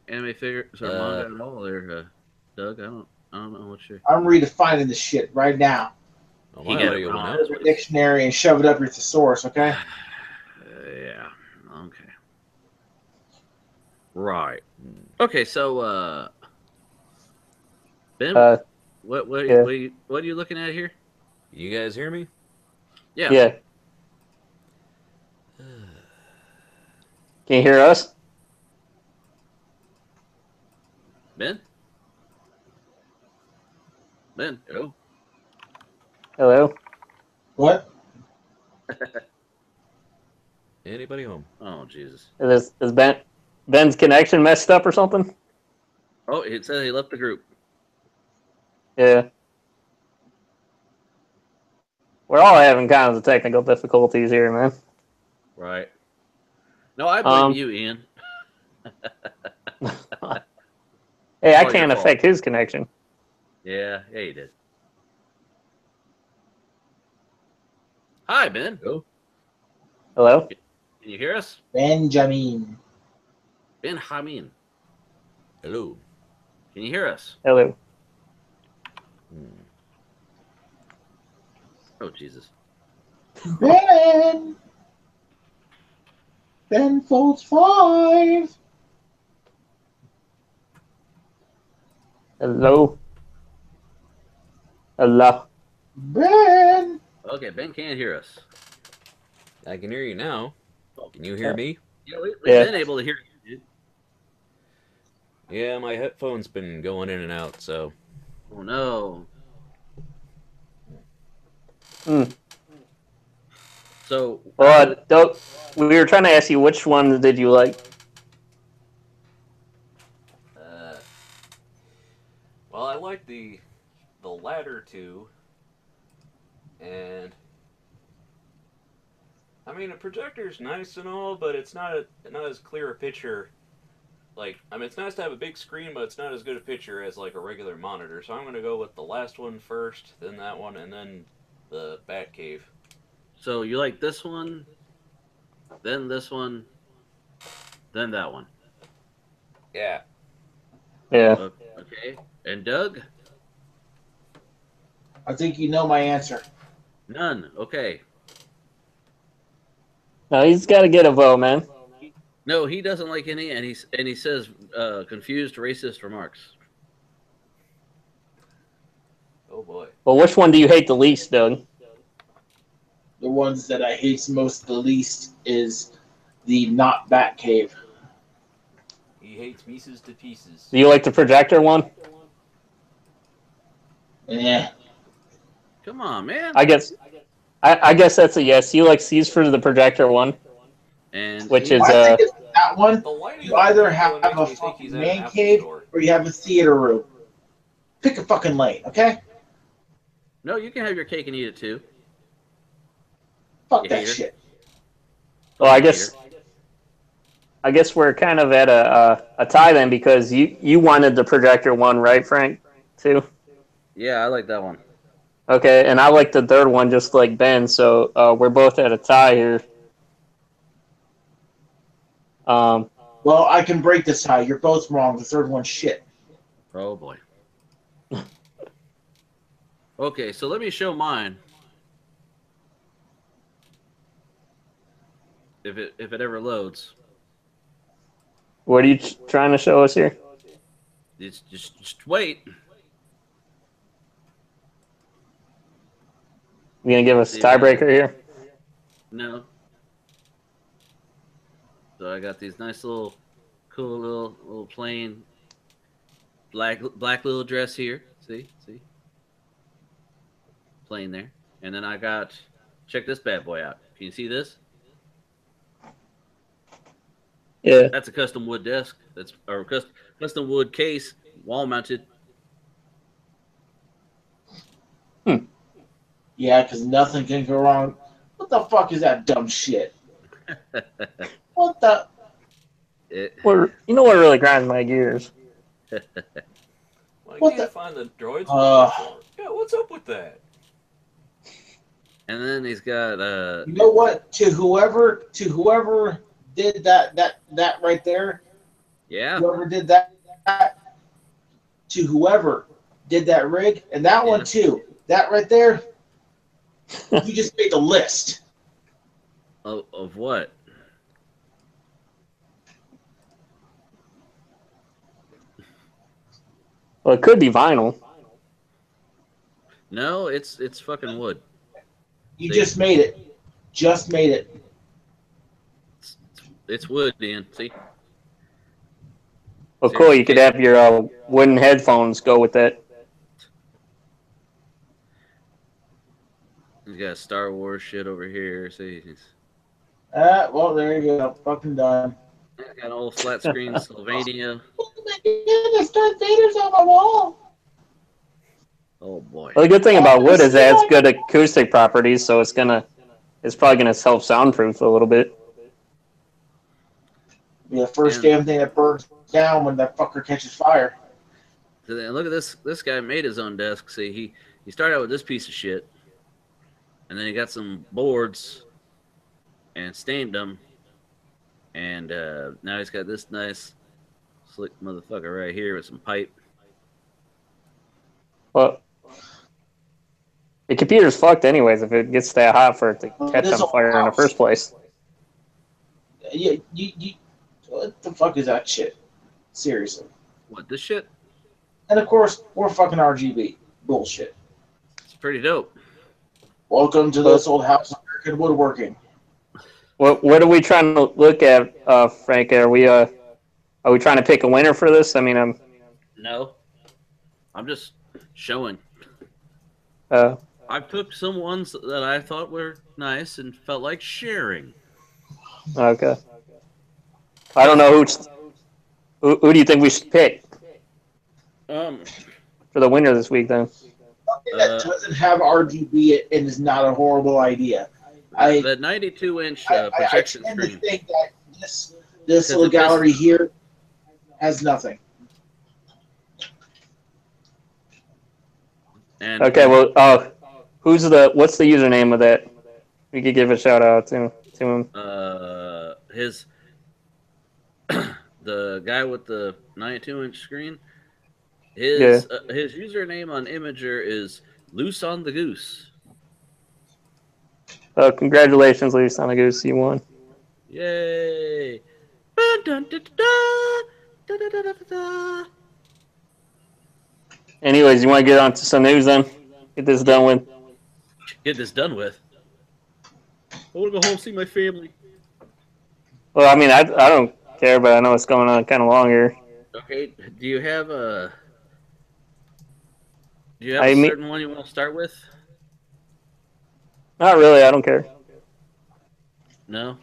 anime figures or manga at all. There, Doug. I don't know what you're. I'm redefining this shit right now. Oh, he got a dictionary and shove it up your thesaurus, okay? Yeah. Okay. Right. Okay. So, Ben, what are you looking at here? You guys hear me? Yeah. Yeah. Can you hear us, Ben? Ben, hello. Hello. What? Anybody home? Oh, Jesus. Is Ben's connection messed up or something? Oh, it said he left the group. Yeah. We're all having kinds of technical difficulties here, man. Right. No, I blame you, Ian. Hey, I can't affect his connection. Yeah, yeah, you did. Hi, Ben. Hello. Hello. Can you hear us? Benjamin. Benjamin. Hello. Can you hear us? Hello. Oh, Jesus. Ben. Ben folds 5. Hello. Hello. Ben. Okay, Ben can't hear us. I can hear you now. Can you hear me? Yeah, we've been able to hear you, dude. Yeah, my headphone's been going in and out, so. Oh, no. Hmm. So. Doug, we were trying to ask you which one did you like? Well, I like the latter two. And I mean, a projector's nice and all, but it's not as clear a picture. Like, I mean, it's nice to have a big screen, but it's not as good a picture as like a regular monitor. So I'm gonna go with the last one first, then that one, and then the Batcave. So you like this one, then this one, then that one. Yeah. Yeah. Okay. And Doug? I think you know my answer. None. Okay. No, he's got to get a vote, man. No, he doesn't like any, and he says confused racist remarks. Oh boy. Well, which one do you hate the least, Doug? The ones that I hate most, the least, is the not Batcave. He hates pieces to pieces. Do you like the projector one? Yeah. Come on, man. I guess that's a yes. He likes C's for the projector one, and which is that one. You either have a fucking man cave or you have a theater room. Pick a fucking lane, okay? No, you can have your cake and eat it too. Fuck that shit. Well, I guess we're kind of at a tie then, because you wanted the projector one, right, Frank? Too. Yeah, I like that one. Okay, and I like the third one just like Ben, so we're both at a tie here. Well, I can break this tie. You're both wrong. The third one's shit. Oh, boy. Okay, so let me show mine. If it ever loads. What are you trying to show us here? It's just wait. You gonna give us a tiebreaker here? No. So I got these nice little, cool little plain black little dress here. See, plain there. And then I got, check this bad boy out. Can you see this? Yeah. That's a custom wood desk. That's or custom wood case, wall mounted. Hmm. Yeah, because nothing can go wrong. What the fuck is that dumb shit? What the? You know what really grinds my gears? Well, I can't find the droids. Yeah, what's up with that? And then he's got you know what? To whoever did that right there. Yeah. Whoever did that to whoever did that rig and that one too. That right there. You just made the list. Of what? Well, it could be vinyl. No, it's fucking wood. Just made it. Just made it. It's wood, Dan. See? Well, cool. You could have your wooden headphones go with that. He's got Star Wars shit over here. See? Well, there you go. Fucking done. He's got an old flat screen Sylvania. Oh my goodness, Darth Vader's on the wall. Oh boy. Well, the good thing about wood is that it's good acoustic properties, so it's probably gonna help soundproof a little bit. Yeah, the first damn thing that burns down when that fucker catches fire. So then look at this. This guy made his own desk. See, he started out with this piece of shit, and then he got some boards and stained them, and now he's got this nice slick motherfucker right here with some pipe. Well, the computer's fucked anyways if it gets that hot for it to catch on fire in the first place. Yeah, what the fuck is that shit? Seriously. What, this shit? And of course, we're fucking RGB. Bullshit. It's pretty dope. Welcome to this old house of American woodworking. What are we trying to look at, Frank? Are we trying to pick a winner for this? I mean, No. I'm just showing. I picked some ones that I thought were nice and felt like sharing. Okay. I don't know who do you think we should pick? For the winner this week, then. Something that doesn't have RGB and is not a horrible idea. The 92-inch projection screen. I think that this little gallery here has nothing. And okay, well, what's the username of that? We could give a shout out to him. The guy with the 92-inch screen. His username on Imgur is Loose on the Goose. Oh, congratulations, Loose on the Goose! You won. Yay! Anyways, you want to get on to some news then? Get this done with. Get this done with? I want to go home and see my family. Well, I mean, I don't care, but I know it's going on kind of long here. Okay, do you have a... Do you have a certain one you want to start with? Not really, I don't care. No?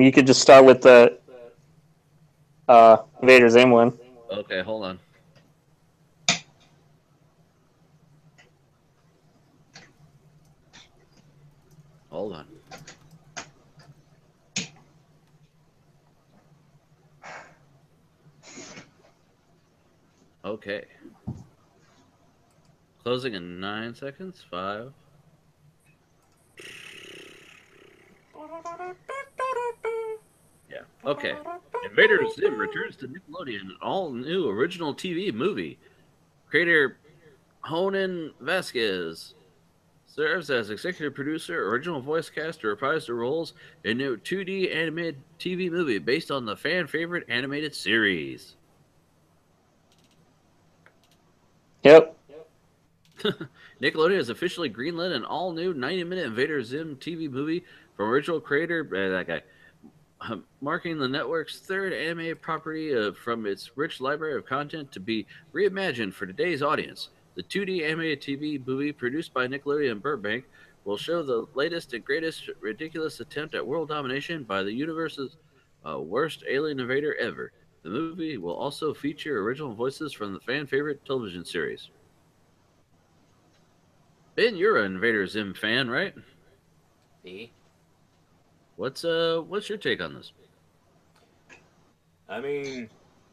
You could just start with the Invader Zim one. Okay, hold on. Hold on. Okay. Closing in 9 seconds. 5. Yeah. Okay. Invader Zim returns to Nickelodeon, an all-new original TV movie. Creator Honan Vasquez serves as executive producer, original voice cast, to reprise the roles in a new 2D animated TV movie based on the fan-favorite animated series. Yep. Nickelodeon has officially greenlit an all-new 90-minute Invader Zim TV movie from original creator, marking the network's third animated property from its rich library of content to be reimagined for today's audience. The 2D animated TV movie produced by Nickelodeon in Burbank will show the latest and greatest ridiculous attempt at world domination by the universe's worst alien invader ever. The movie will also feature original voices from the fan-favorite television series. Ben, you're an Invader Zim fan, right? Me? What's your take on this? I mean,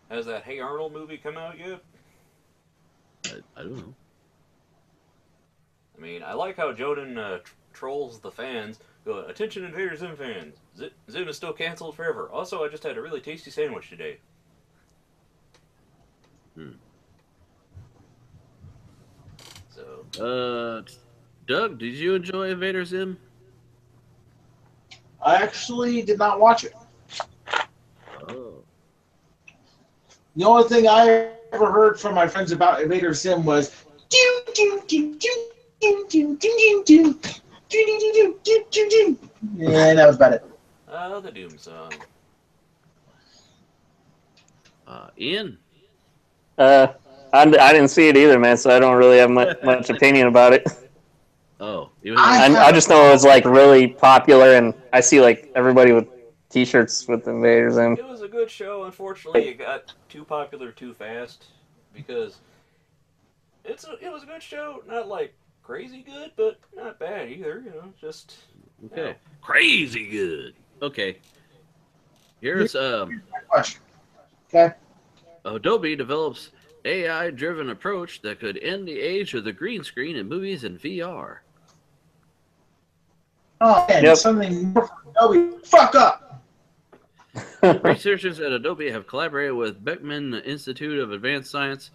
has that Hey Arnold movie come out yet? I don't know. I mean, I like how Joden trolls the fans. Go, attention Invader Zim fans, Zim is still canceled forever. Also, I just had a really tasty sandwich today. So. Doug, did you enjoy Invader Zim? I actually did not watch it. Oh. The only thing I ever heard from my friends about Invader Zim was do do do do do do do do. Yeah, that was about it. The Doom song. Ian? I didn't see it either, man, so I don't really have much opinion about it. Oh. I just know it was, like, really popular, and I see, like, everybody with T-shirts with Invader Zim. It was a good show. Unfortunately, it got too popular too fast, because it was a good show, not, like, crazy good, but not bad either, you know, just... Okay. Yeah. Crazy good. Okay. Here's my question. Okay. Adobe develops AI-driven approach that could end the age of the green screen in movies and VR. Oh, man, yep. Something more for Adobe. Fuck up! Researchers at Adobe have collaborated with Beckman Institute of Advanced Science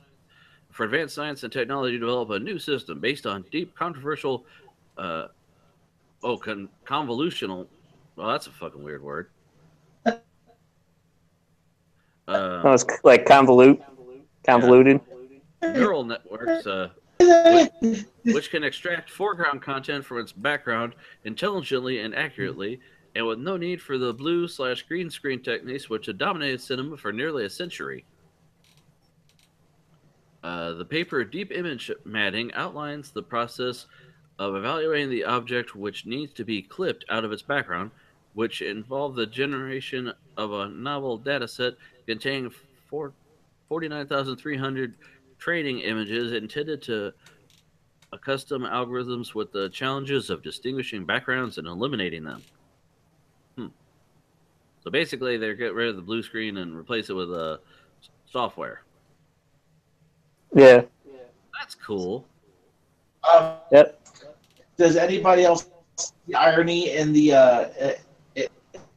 for Advanced Science and Technology to develop a new system based on deep controversial convolutional. Well, that's a fucking weird word. No, it's like convoluted. Yeah. Neural networks, which can extract foreground content from its background intelligently and accurately, and with no need for the blue/green screen techniques, which have dominated cinema for nearly a century. The paper Deep Image Matting outlines the process of evaluating the object which needs to be clipped out of its background, which involved the generation of a novel dataset containing 49,300 training images intended to accustom algorithms with the challenges of distinguishing backgrounds and eliminating them. So basically, they're getting rid of the blue screen and replace it with a software. Yeah. That's cool. Yep. Does anybody else see the irony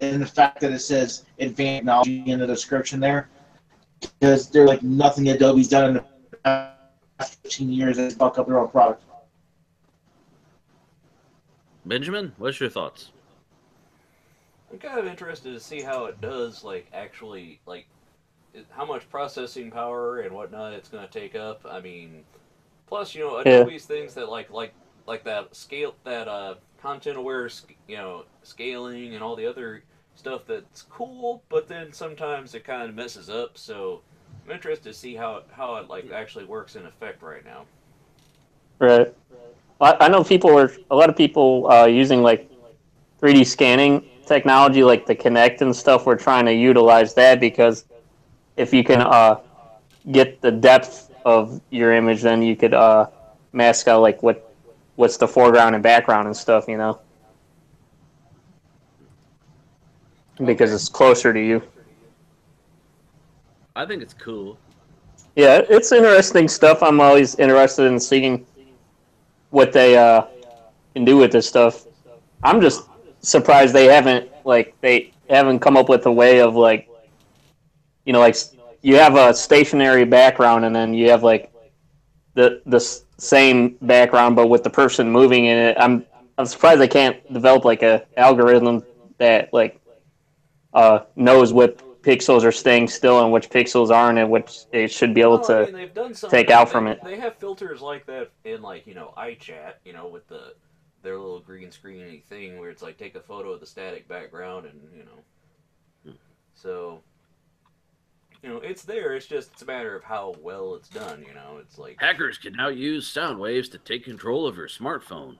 in the fact that it says advanced technology in the description there? Because there's like nothing Adobe's done in the past 15 years that's fucked up their own product. Benjamin, what's your thoughts? I'm kind of interested to see how it does, like, actually, like, how much processing power and whatnot it's going to take up. I mean, plus, you know, Adobe's things that like that scale, that content-aware, you know, scaling and all the other stuff that's cool, but then sometimes it kind of messes up. So I'm interested to see how it like actually works in effect right now. Right. Well, I know a lot of people using like 3D scanning technology, like the Kinect and stuff. We're trying to utilize that because if you can get the depth of your image, then you could mask out like what's the foreground and background and stuff, you know, because it's closer to you. I think it's cool. Yeah, it's interesting stuff. I'm always interested in seeing what they can do with this stuff. I'm just surprised they haven't come up with a way of like, you know, like you have a stationary background and then you have like the same background but with the person moving in it. I'm surprised they can't develop like a algorithm that like knows what pixels are staying still and which pixels aren't and which they should be able to take out from it. They have filters like that in, like, you know, iChat, you know, with their little green screeny thing where it's like take a photo of the static background and, you know, so. You know, it's there, it's a matter of how well it's done, you know, it's like... Hackers can now use sound waves to take control of your smartphone.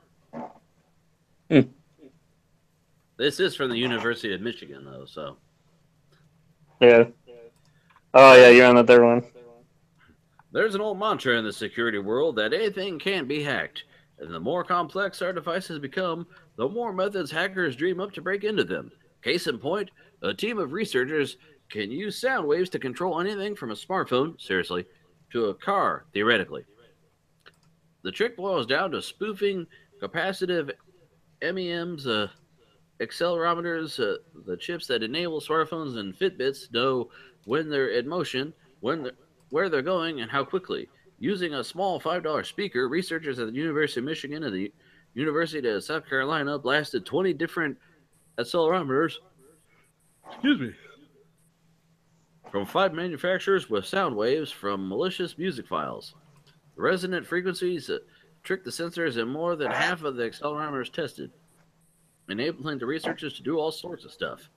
This is from the University of Michigan, though, so... Yeah. Oh, yeah, you're on the third one. There's an old mantra in the security world that anything can be hacked, and the more complex our devices become, the more methods hackers dream up to break into them. Case in point, a team of researchers can use sound waves to control anything from a smartphone, seriously, to a car, theoretically. The trick boils down to spoofing capacitive MEMs, accelerometers, the chips that enable smartphones and Fitbits know when they're in motion, where they're going, and how quickly. Using a small $5 speaker, researchers at the University of Michigan and the University of South Carolina blasted 20 different accelerometers, excuse me, from 5 manufacturers with sound waves from malicious music files. The resonant frequencies tricked the sensors in more than half of the accelerometers tested, enabling the researchers to do all sorts of stuff.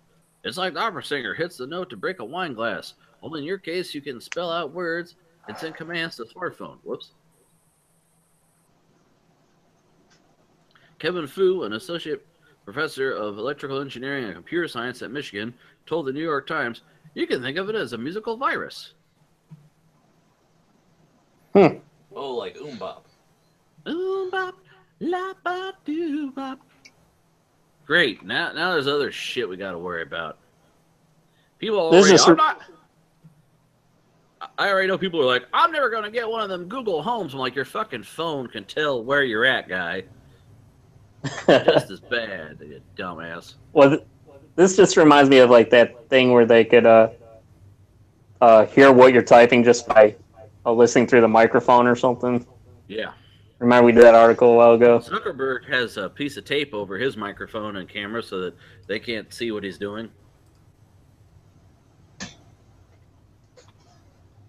It's like the opera singer hits the note to break a wine glass, only in your case you can spell out words and send commands to the smartphone. Whoops. Kevin Fu, an associate professor of electrical engineering and computer science at Michigan, told the New York Times, "You can think of it as a musical virus." Hmm. Oh, like Oombop. Oombop, la ba doo bop. Great. Now there's other shit we got to worry about. People already are not. I already know people are like, I'm never going to get one of them Google Homes. I'm like, your fucking phone can tell where you're at, guy. Just as bad, you dumbass. Well, this just reminds me of like that thing where they could hear what you're typing just by listening through the microphone or something. Yeah. Remember we did that article a while ago? Zuckerberg has a piece of tape over his microphone and camera so that they can't see what he's doing.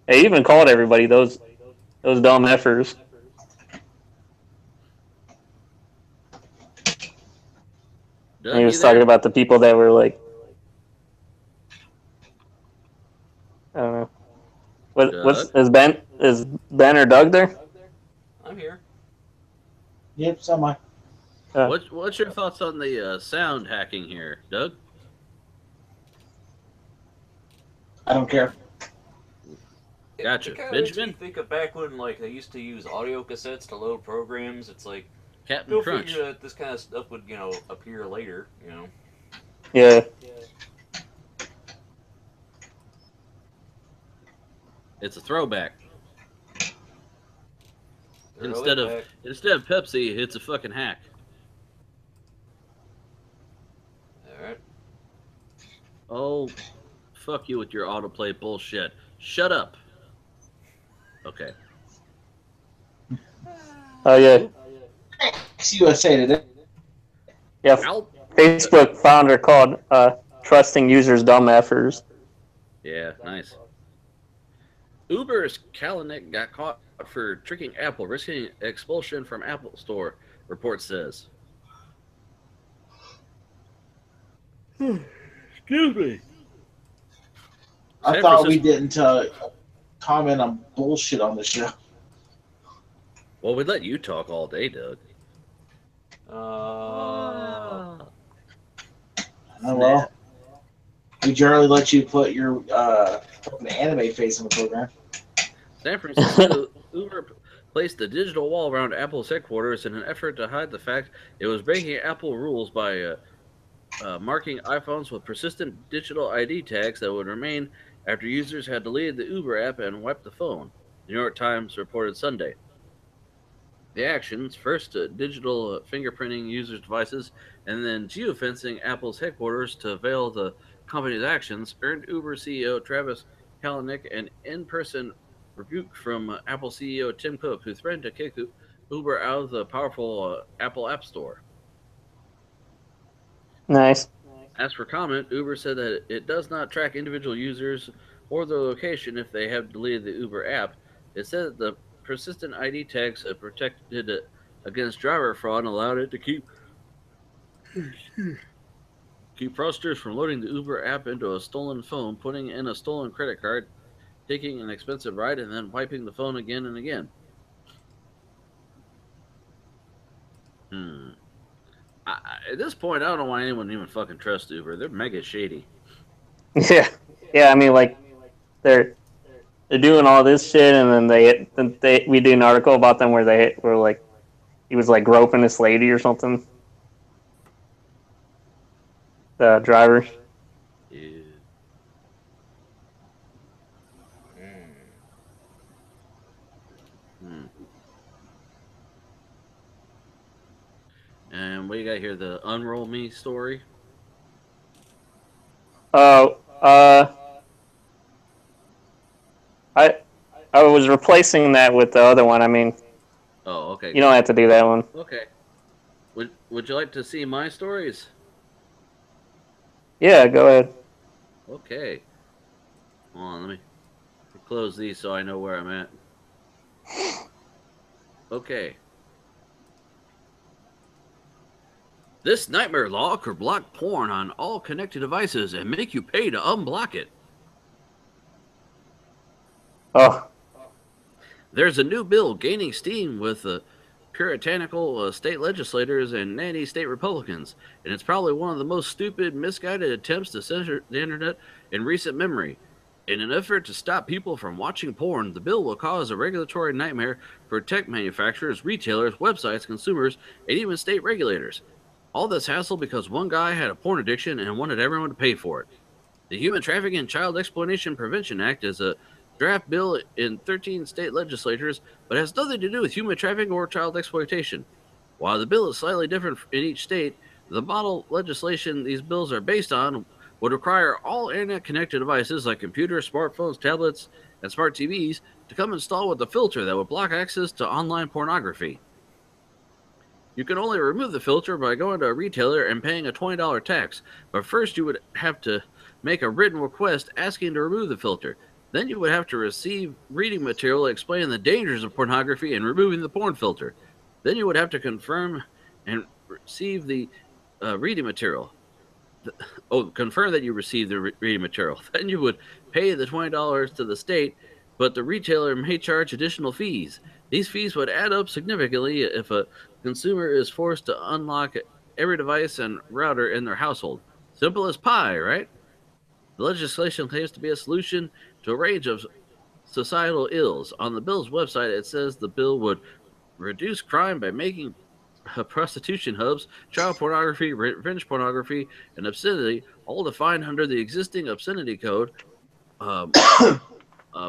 They even called everybody those dumb effers. And he was talking about the people that were like, I don't know. Is Ben or Doug there? I'm here. Yep, somewhere. What's your thoughts on the sound hacking here, Doug? I don't care. Gotcha. Benjamin? Makes me think of back when like they used to use audio cassettes to load programs. It's like Captain Crunch. Figure that this kind of stuff would, you know, appear later, you know. Yeah. It's a throwback. Instead of Pepsi, it's a fucking hack. All right. Oh, fuck you with your autoplay bullshit. Shut up. Okay. Oh yeah. USA Today. Yeah. Facebook founder called trusting users dumb effers. Yeah, nice. Uber's Kalanick got caught for tricking Apple, risking expulsion from Apple Store, report says. Excuse me. I thought we didn't comment on bullshit on the show. Well, we'd let you talk all day, Doug. Oh, well. We generally let you put your anime face on the program. San Francisco Uber placed a digital wall around Apple's headquarters in an effort to hide the fact it was breaking Apple rules by marking iPhones with persistent digital ID tags that would remain after users had deleted the Uber app and wiped the phone. The New York Times reported Sunday. The actions, first digital fingerprinting users' devices, and then geofencing Apple's headquarters to veil the company's actions, earned Uber CEO Travis Kalanick an in-person rebuke from Apple CEO Tim Cook, who threatened to kick Uber out of the powerful Apple App Store. Nice. As for comment, Uber said that it does not track individual users or their location if they have deleted the Uber app. It said that the persistent ID tags protected against driver fraud and allowed it to keep fraudsters from loading the Uber app into a stolen phone, putting in a stolen credit card, taking an expensive ride, and then wiping the phone again and again. At this point, I don't know why anyone even fucking trusts Uber. They're mega shady. Yeah, yeah. I mean, like, they're doing all this shit, and then we do an article about them where they were like, he was like groping this lady or something. The driver. Yeah. And what do you got here? The Unroll Me story? Oh, I was replacing that with the other one. I mean, oh, okay. You don't have to do that one. Okay. Would you like to see my stories? Yeah, go ahead. Okay. Hold on, let me close these so I know where I'm at. Okay. This nightmare law could block porn on all connected devices and make you pay to unblock it. Oh. There's a new bill gaining steam with the puritanical state legislators and nanny state Republicans, and it's probably one of the most stupid, misguided attempts to censor the internet in recent memory. In an effort to stop people from watching porn, the bill will cause a regulatory nightmare for tech manufacturers, retailers, websites, consumers, and even state regulators. All this hassle because one guy had a porn addiction and wanted everyone to pay for it. The Human Trafficking and Child Exploitation Prevention Act is a draft bill in 13 state legislatures, but has nothing to do with human trafficking or child exploitation. While the bill is slightly different in each state, the model legislation these bills are based on would require all internet-connected devices like computers, smartphones, tablets, and smart TVs to come installed with a filter that would block access to online pornography. You can only remove the filter by going to a retailer and paying a $20 tax, but first you would have to make a written request asking to remove the filter. Then you would have to receive reading material explaining the dangers of pornography and removing the porn filter. Then you would have to confirm and receive the reading material. Confirm that you received the reading material. Then you would pay the $20 to the state, but the retailer may charge additional fees. These fees would add up significantly if a consumer is forced to unlock every device and router in their household. Simple as pie, right? The legislation claims to be a solution to a range of societal ills. On the bill's website, it says the bill would reduce crime by making prostitution hubs, child pornography, revenge pornography, and obscenity, all defined under the existing obscenity code,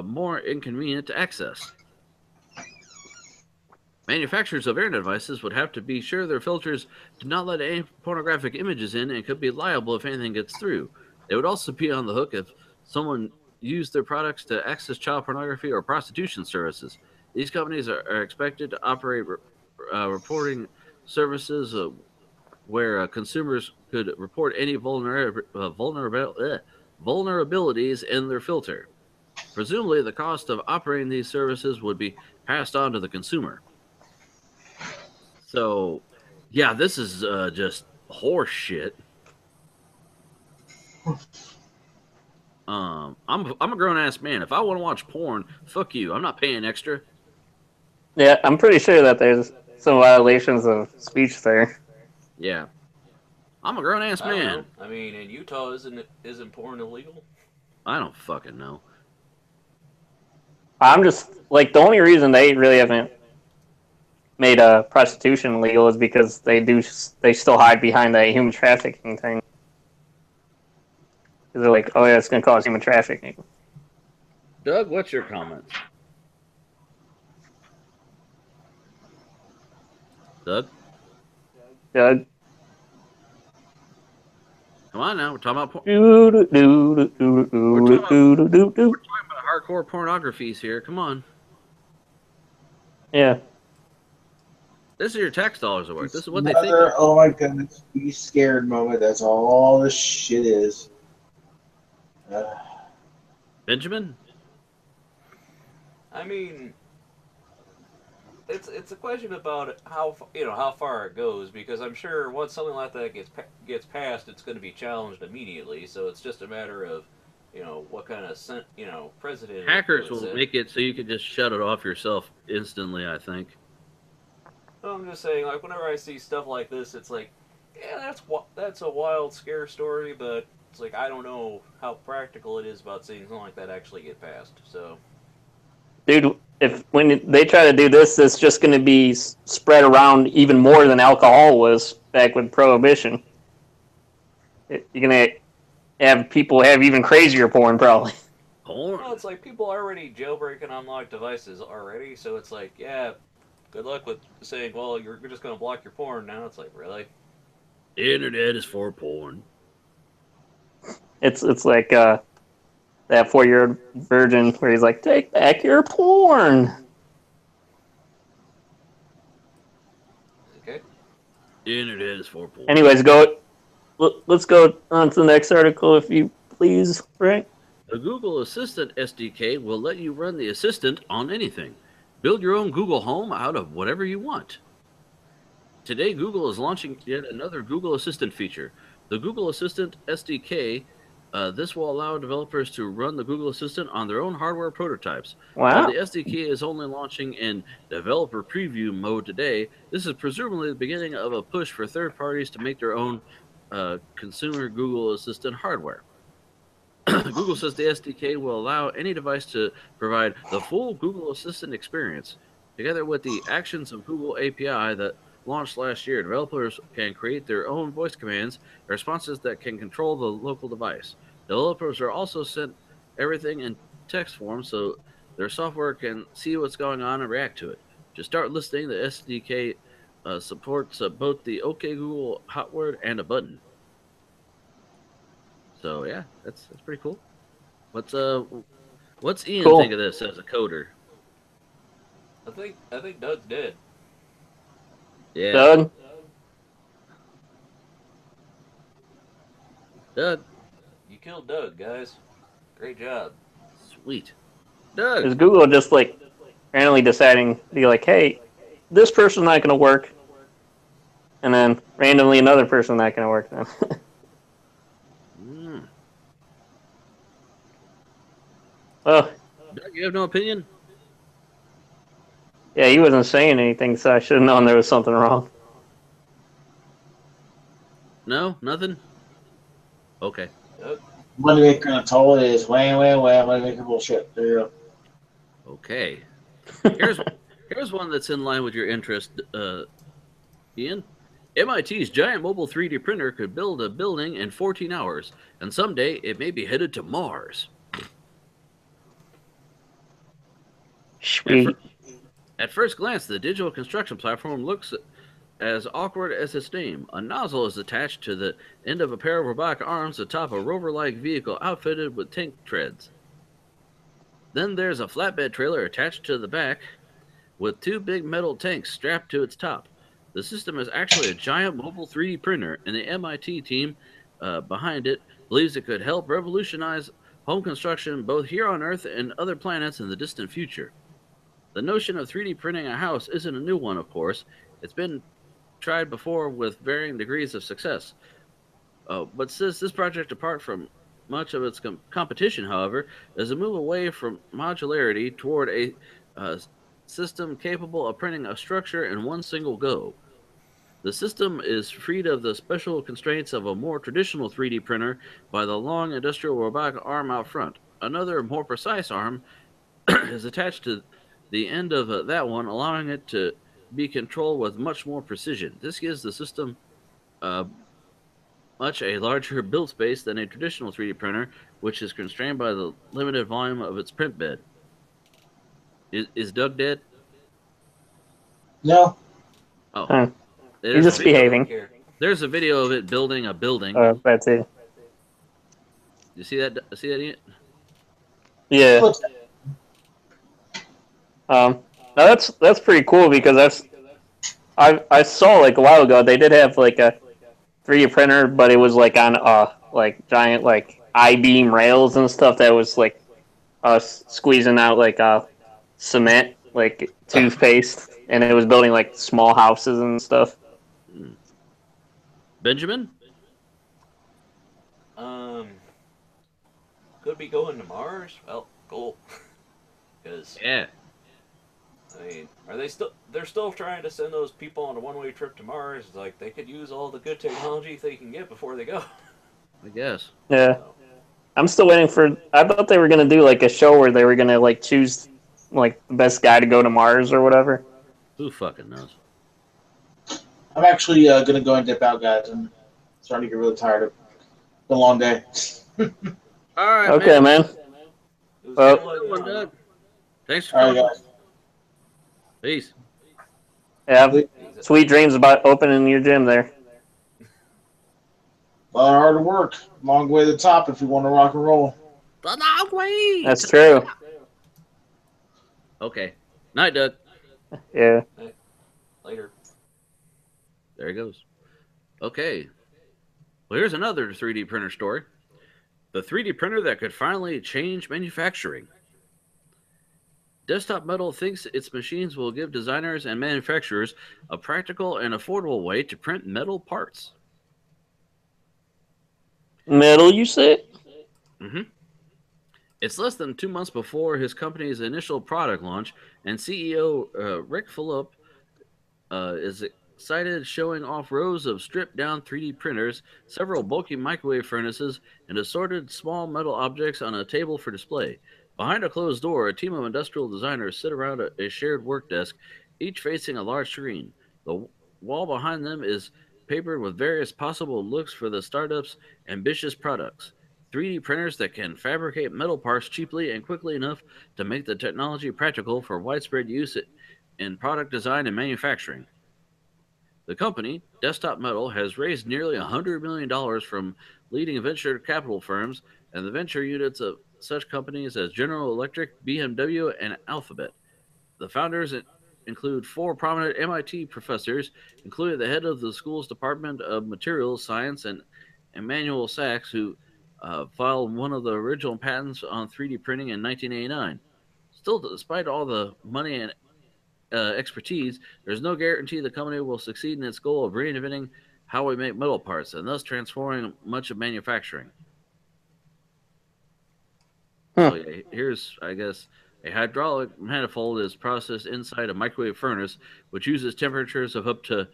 more inconvenient to access. Manufacturers of internet devices would have to be sure their filters do not let any pornographic images in and could be liable if anything gets through. They would also be on the hook if someone used their products to access child pornography or prostitution services. These companies are expected to operate reporting services where consumers could report any vulnerabilities in their filter. Presumably, the cost of operating these services would be passed on to the consumer. So, yeah, this is just horse shit. I'm a grown ass man. If I want to watch porn, fuck you. I'm not paying extra. Yeah, I'm pretty sure that there's some violations of speech there. Yeah, I'm a grown ass man. I mean, in Utah, isn't porn illegal? I don't fucking know. I'm just like the only reason they really haven't made prostitution legal is because they still hide behind that human trafficking thing. They're like, oh yeah, it's going to cause human trafficking. Doug, what's your comments? Doug? Doug? Come on now, we're talking about porn. We're talking about hardcore pornographies here, come on. Yeah. This is your tax dollars at work. This is what they think. Oh my goodness, be scared moment, that's all this shit is. Benjamin? I mean, it's a question about how far it goes, because I'm sure once something like that gets passed, it's going to be challenged immediately. So it's just a matter of what kind of president. Hackers will make it so you can just shut it off yourself instantly, I think. So I'm just saying, like, whenever I see stuff like this, it's like, yeah, that's a wild scare story, but. It's like, I don't know how practical it is about seeing something like that actually get passed, so. Dude, when they try to do this, it's just going to be spread around even more than alcohol was back with Prohibition. You're going to have people have even crazier porn, probably. Porn? Well, it's like people already jailbreaking unlocked devices already, so it's like, yeah, Good luck with saying, well, you're just going to block your porn now. It's like, really? The internet is for porn. It's like that 4-year-old virgin where he's like, take back your porn. Okay. The internet is for porn. Anyways, let's go on to the next article, if you please, Frank. The Google Assistant SDK will let you run the Assistant on anything. Build your own Google Home out of whatever you want. Today, Google is launching yet another Google Assistant feature. The Google Assistant SDK, this will allow developers to run the Google Assistant on their own hardware prototypes. Wow. While the SDK is only launching in developer preview mode today, this is presumably the beginning of a push for third parties to make their own consumer Google Assistant hardware. Google says the SDK will allow any device to provide the full Google Assistant experience. Together with the actions of Google API that launched last year, developers can create their own voice commands and responses that can control the local device. Developers are also sent everything in text form so their software can see what's going on and react to it. To start listening, the SDK supports both the OK Google hot word and a button. So yeah, that's pretty cool. What's Ian think of this as a coder? I think Doug's dead. Yeah. Doug. You killed Doug, guys. Great job. Sweet. Doug. Is Google just like randomly deciding to be like, hey, this person's not gonna work, and then randomly another person's not gonna work then? Oh, Doug, you have no opinion? Yeah, he wasn't saying anything, so I should have known there was something wrong. No? Nothing? Okay. Money control is wham, money making bullshit. There you go. Okay. Here's one that's in line with your interest, Ian. MIT's giant mobile 3D printer could build a building in 14 hours, and someday it may be headed to Mars. At first glance, the digital construction platform looks as awkward as its name. A nozzle is attached to the end of a pair of robotic arms atop a rover-like vehicle outfitted with tank treads. Then there's a flatbed trailer attached to the back with two big metal tanks strapped to its top. The system is actually a giant mobile 3D printer, and the MIT team behind it believes it could help revolutionize home construction both here on Earth and other planets in the distant future. The notion of 3D printing a house isn't a new one, of course. It's been tried before with varying degrees of success. But since this project, apart from much of its competition, however, is a move away from modularity toward a system capable of printing a structure in one single go. The system is freed of the special constraints of a more traditional 3D printer by the long industrial robotic arm out front. Another, more precise arm is attached to the end of that one, allowing it to be controlled with much more precision. This gives the system much a larger build space than a traditional 3D printer, which is constrained by the limited volume of its print bed. Is Doug dead? No. Oh. He's just behaving. There's a video of it building a building. Oh, that's it. You see that? See that yet? Yeah. Now that's pretty cool because I saw like a while ago they did have like a 3D printer, but it was like on like giant like I-beam rails and stuff that was like squeezing out like cement like toothpaste, and it was building like small houses and stuff. Benjamin, could be going to Mars. Well, cool. Because yeah. I mean, are they still? They're still trying to send those people on a one-way trip to Mars. It's like they could use all the good technology they can get before they go. I guess. Yeah, so. I'm still waiting for. I thought they were gonna do like a show where they were gonna like choose like the best guy to go to Mars or whatever. Who fucking knows? I'm actually gonna go and dip out, guys. I'm starting to get really tired of the long day. All right. Okay, man. Well, thanks for coming. Peace. Yeah, sweet dreams about opening your gym there. Well, hard work, long way to the top if you want to rock and roll. But not way. That's true. Okay. Night, Doug. Yeah. Later. There he goes. Okay. Well, here's another 3D printer story. The 3D printer that could finally change manufacturing. Desktop Metal thinks its machines will give designers and manufacturers a practical and affordable way to print metal parts. Metal, you said? Mm-hmm. It's less than 2 months before his company's initial product launch, and CEO Rick Philip is excited, showing off rows of stripped-down 3D printers, several bulky microwave furnaces, and assorted small metal objects on a table for display. Behind a closed door, a team of industrial designers sit around a shared work desk, each facing a large screen. The wall behind them is papered with various possible looks for the startup's ambitious products. 3D printers that can fabricate metal parts cheaply and quickly enough to make the technology practical for widespread use in product design and manufacturing. The company, Desktop Metal, has raised nearly $100 million from leading venture capital firms and the venture units of such companies as General Electric, BMW, and Alphabet. The founders include four prominent MIT professors, including the head of the school's Department of Materials Science and Emanuel Sachs, who filed one of the original patents on 3D printing in 1989. Still, despite all the money and expertise, there's no guarantee the company will succeed in its goal of reinventing how we make metal parts and thus transforming much of manufacturing. Huh. So, yeah, here's, I guess, a hydraulic manifold is processed inside a microwave furnace, which uses temperatures of up to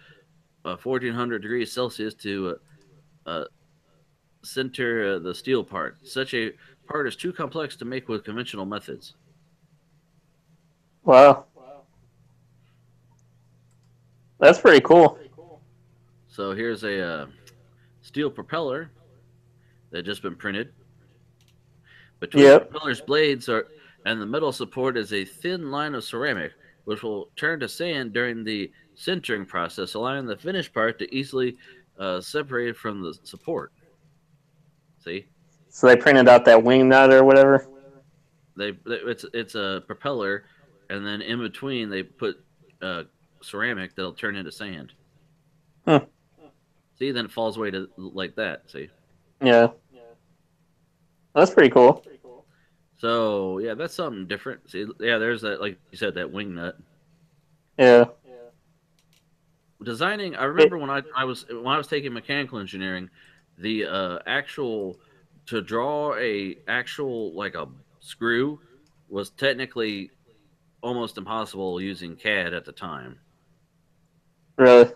1400 degrees Celsius to center the steel part. Such a part is too complex to make with conventional methods. Wow. That's pretty cool. So here's a steel propeller that just been printed. Between the propeller's blades and the metal support is a thin line of ceramic, which will turn to sand during the sintering process, allowing the finished part to easily separate from the support. See? So they printed out that wing nut or whatever? It's a propeller, and then in between they put ceramic that'll turn into sand. Huh. See, then it falls away to like that. See? Yeah. That's pretty cool. So yeah, that's something different. See, yeah, there's that, like you said, that wing nut. Yeah. Designing. I remember when I was taking mechanical engineering, the actual to draw a actual like a screw was technically almost impossible using CAD at the time. Really?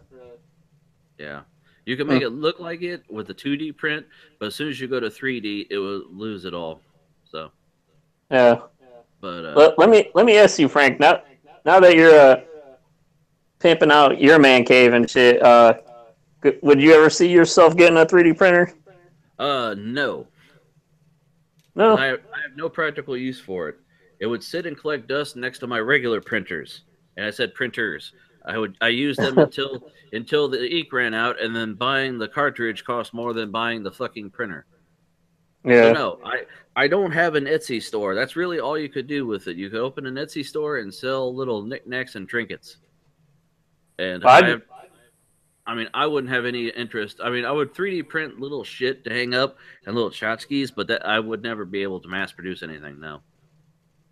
Yeah. You can make it look like it with a 2D print, but as soon as you go to 3D, it will lose it all. So, yeah. But let me ask you, Frank. Now that you're pimping out your man cave and shit, would you ever see yourself getting a 3D printer? No. No. I have no practical use for it. It would sit and collect dust next to my regular printers, and I said printers. I used them until the ink ran out, and then buying the cartridge cost more than buying the fucking printer. Yeah. So no, I don't have an Etsy store. That's really all you could do with it. You could open an Etsy store and sell little knickknacks and trinkets. And I wouldn't have any interest. I mean, I would 3D print little shit to hang up and little tchotchkes, but that I would never be able to mass produce anything. No.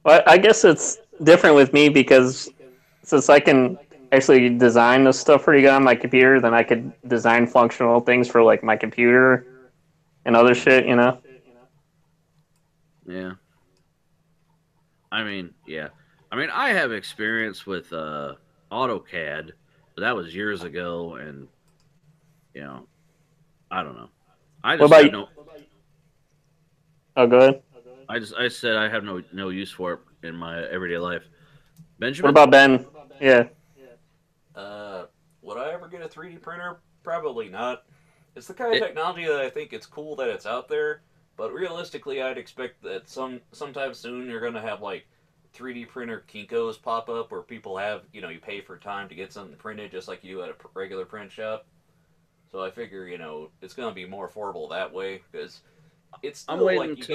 Well, I guess it's different with me because since I can actually design this stuff pretty good on my computer, then I could design functional things for like my computer and other shit, you know? Yeah. I mean, yeah. I mean, I have experience with AutoCAD, but that was years ago, and, you know, I don't know. I just don't know. Oh, go ahead. I said I have no use for it in my everyday life. Benjamin? What about Ben? Yeah. Would I ever get a 3D printer? Probably not. It's the kind of technology that I think it's cool that it's out there, but realistically I'd expect that sometime soon you're going to have like 3D printer Kinkos pop up where people have, you know, you pay for time to get something printed just like you do at a regular print shop. So I figure, you know, it's going to be more affordable that way because it's still, I'm waiting like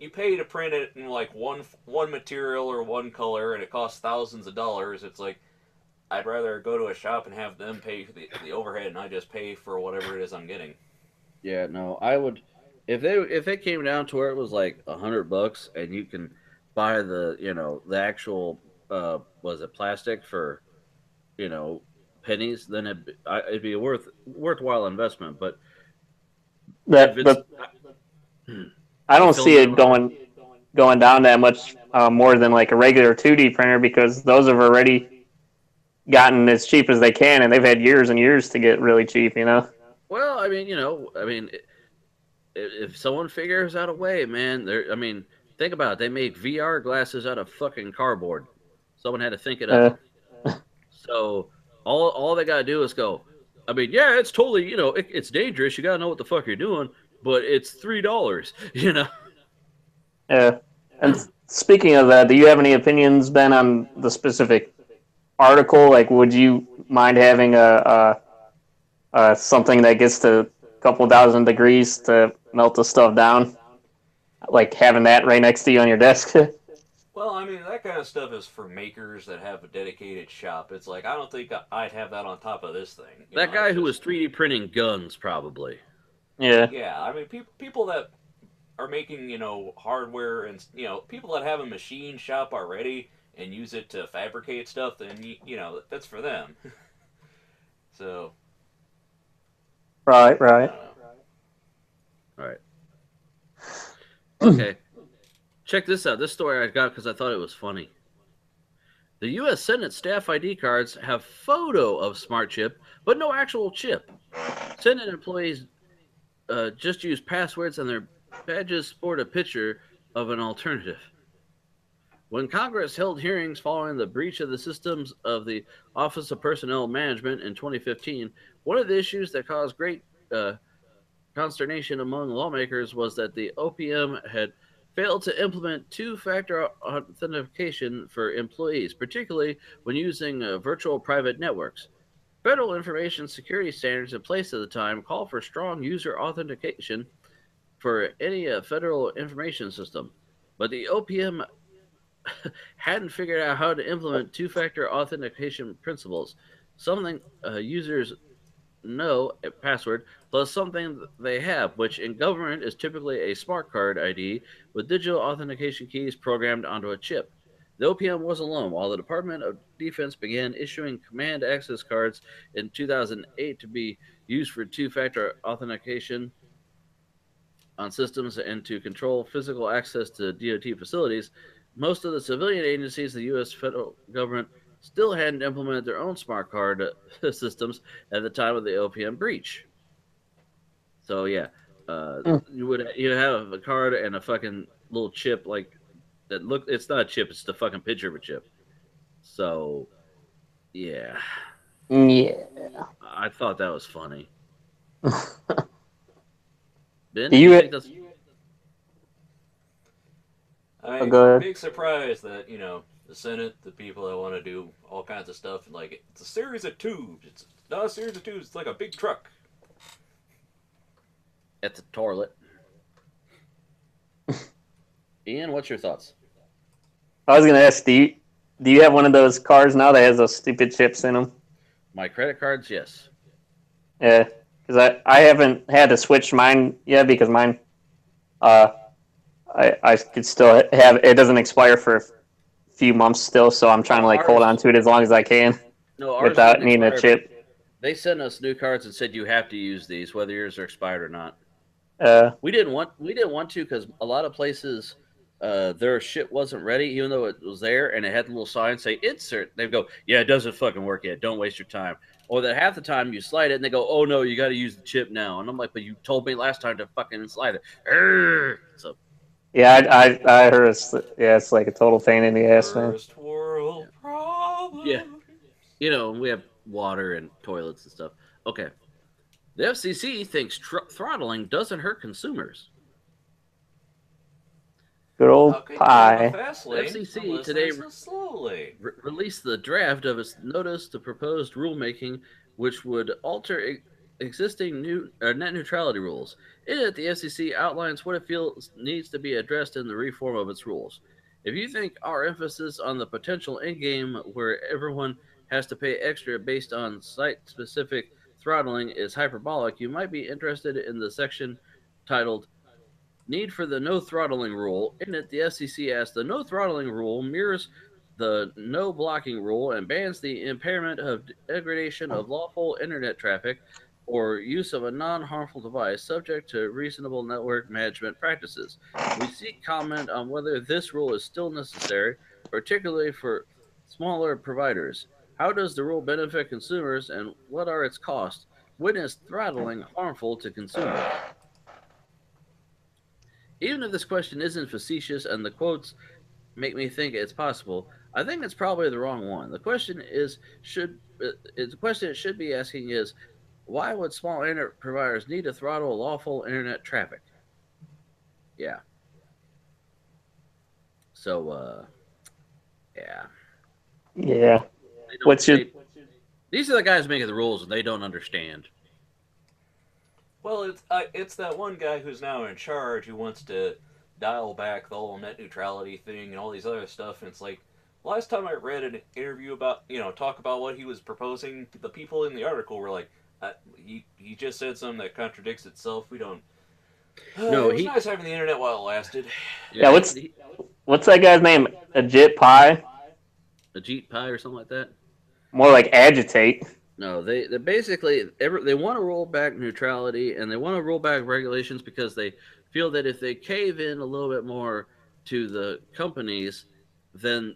you pay to print it in like one material or one color and it costs thousands of dollars. It's like, I'd rather go to a shop and have them pay for the overhead and I just pay for whatever it is I'm getting. Yeah, no, I would, if it came down to where it was like $100 and you can buy the, you know, the actual, was it plastic for, you know, pennies, then it'd be a worthwhile investment. But I don't see it going down that much more than like a regular 2D printer, because those have already gotten as cheap as they can, and they've had years and years to get really cheap, you know. Well, I mean, you know, I mean, if someone figures out a way, man, I mean, think about it. They made VR glasses out of fucking cardboard. Someone had to think it up. So all they gotta do is go. I mean, yeah, it's totally, you know, it's dangerous. You gotta know what the fuck you're doing, but it's $3, you know. Yeah. And speaking of that, do you have any opinions, Ben, on the specific article? Like, would you mind having something that gets to a couple thousand degrees to melt the stuff down? Like having that right next to you on your desk? Well, I mean, that kind of stuff is for makers that have a dedicated shop. It's like, I don't think I'd have that on top of this thing. That guy who was 3D printing guns, probably. Yeah. Yeah, I mean, people that are making, you know, hardware and, you know, people that have a machine shop already and use it to fabricate stuff, then, you know, that's for them. So. Right. All right. Okay. Check this out. This story I got because I thought it was funny. The U.S. Senate staff ID cards have photo of smart chip, but no actual chip. Senate employees just use passwords, and their badges sport a picture of an alternative. When Congress held hearings following the breach of the systems of the Office of Personnel Management in 2015, one of the issues that caused great consternation among lawmakers was that the OPM had failed to implement two-factor authentication for employees, particularly when using virtual private networks. Federal information security standards in place at the time call for strong user authentication for any federal information system, but the OPM hadn't figured out how to implement two-factor authentication principles, something users know a password plus something they have, which in government is typically a smart card ID with digital authentication keys programmed onto a chip. The OPM was alone, while the Department of Defense began issuing command access cards in 2008 to be used for two-factor authentication on systems and to control physical access to DoD facilities. Most of the civilian agencies the U.S. federal government still hadn't implemented their own smart card systems at the time of the OPM breach. So yeah, you have a card and a fucking little chip like that. Look, it's not a chip; it's the fucking picture of a chip. So yeah, I thought that was funny. Ben, do you think that's? I'm a big surprise that, you know, the Senate, the people that want to do all kinds of stuff, and like, it's a series of tubes. It's not a series of tubes. It's like a big truck. At the toilet. Ian, what's your thoughts? I was going to ask, do you have one of those cars now that has those stupid chips in them? My credit cards, yes. Yeah, because I haven't had to switch mine yet, because mine, I could still have, it doesn't expire for few months still, so I'm trying to like hold on to it as long as I can without needing a chip. They sent us new cards and said you have to use these whether yours are expired or not. We didn't want to because a lot of places their shit wasn't ready, even though it was there and it had a little sign say insert. They go, yeah, it doesn't fucking work yet. Don't waste your time. Or that half the time you slide it and they go, oh no, you got to use the chip now. And I'm like, but you told me last time to fucking slide it. Arrgh! So. Yeah, I heard it's, yeah, it's like a total pain in the ass, man. First world problem. Yeah. You know, we have water and toilets and stuff. Okay. The FCC thinks throttling doesn't hurt consumers. Good old pie. FCC today released the draft of its notice to proposed rulemaking, which would alter existing net neutrality rules. In it, the FCC outlines what it feels needs to be addressed in the reform of its rules. If you think our emphasis on the potential endgame where everyone has to pay extra based on site-specific throttling is hyperbolic, you might be interested in the section titled Need for the No Throttling Rule. In it, the FCC asks, the No Throttling Rule mirrors the No Blocking Rule and bans the impairment of degradation of lawful internet traffic or use of a non-harmful device subject to reasonable network management practices. We seek comment on whether this rule is still necessary, particularly for smaller providers. How does the rule benefit consumers, and what are its costs? When is throttling harmful to consumers? Even if this question isn't facetious and the quotes make me think it's possible, I think it's probably the wrong one. The question it should be asking is, why would small internet providers need to throttle lawful internet traffic? Yeah. So, yeah. Yeah. These are the guys making the rules, and they don't understand. Well, it's that one guy who's now in charge who wants to dial back the whole net neutrality thing and all these other stuff. And it's like, last time I read an interview about, you know, talk about what he was proposing, the people in the article were like, he just said something that contradicts itself. We don't. No, it's nice having the internet while it lasted. Yeah, what's that guy's name? Ajit Pai? Ajit Pai or something like that? More like agitate. No, they basically they want to roll back neutrality and they want to roll back regulations because they feel that if they cave in a little bit more to the companies, then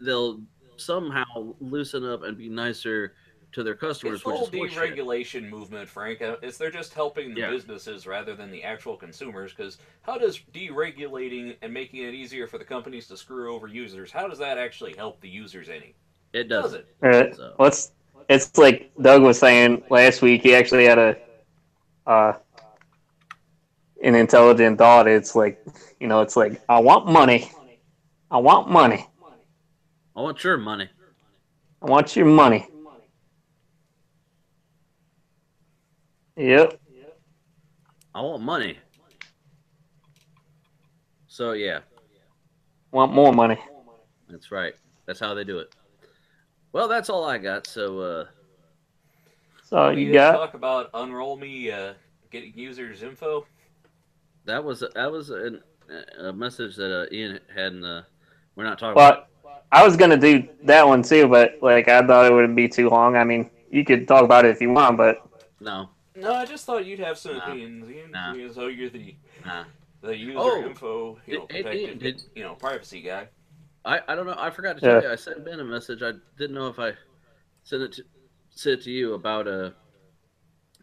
they'll somehow loosen up and be nicer to their customers. It's the whole deregulation movement, Frank. They're just helping the businesses rather than the actual consumers. Because how does deregulating and making it easier for the companies to screw over users, how does that actually help the users any? It doesn't. So. It's like Doug was saying last week. He actually had an intelligent thought. It's like, you know, it's like, I want money. I want money. I want your money. I want your money. Yep. I want money. So, yeah. Want more money. That's right. That's how they do it. Well, that's all I got. So, talk about Unroll Me getting users info. That was a message that Ian had. We're not talking about. I was gonna do that one too, but like I thought it wouldn't be too long. I mean, you could talk about it if you want, but no. I just thought you'd have some opinions, Ian. So you're the user info, you know, protected, you know, privacy guy. I don't know. I forgot to tell you. I sent Ben a message. I didn't know if I sent it to you about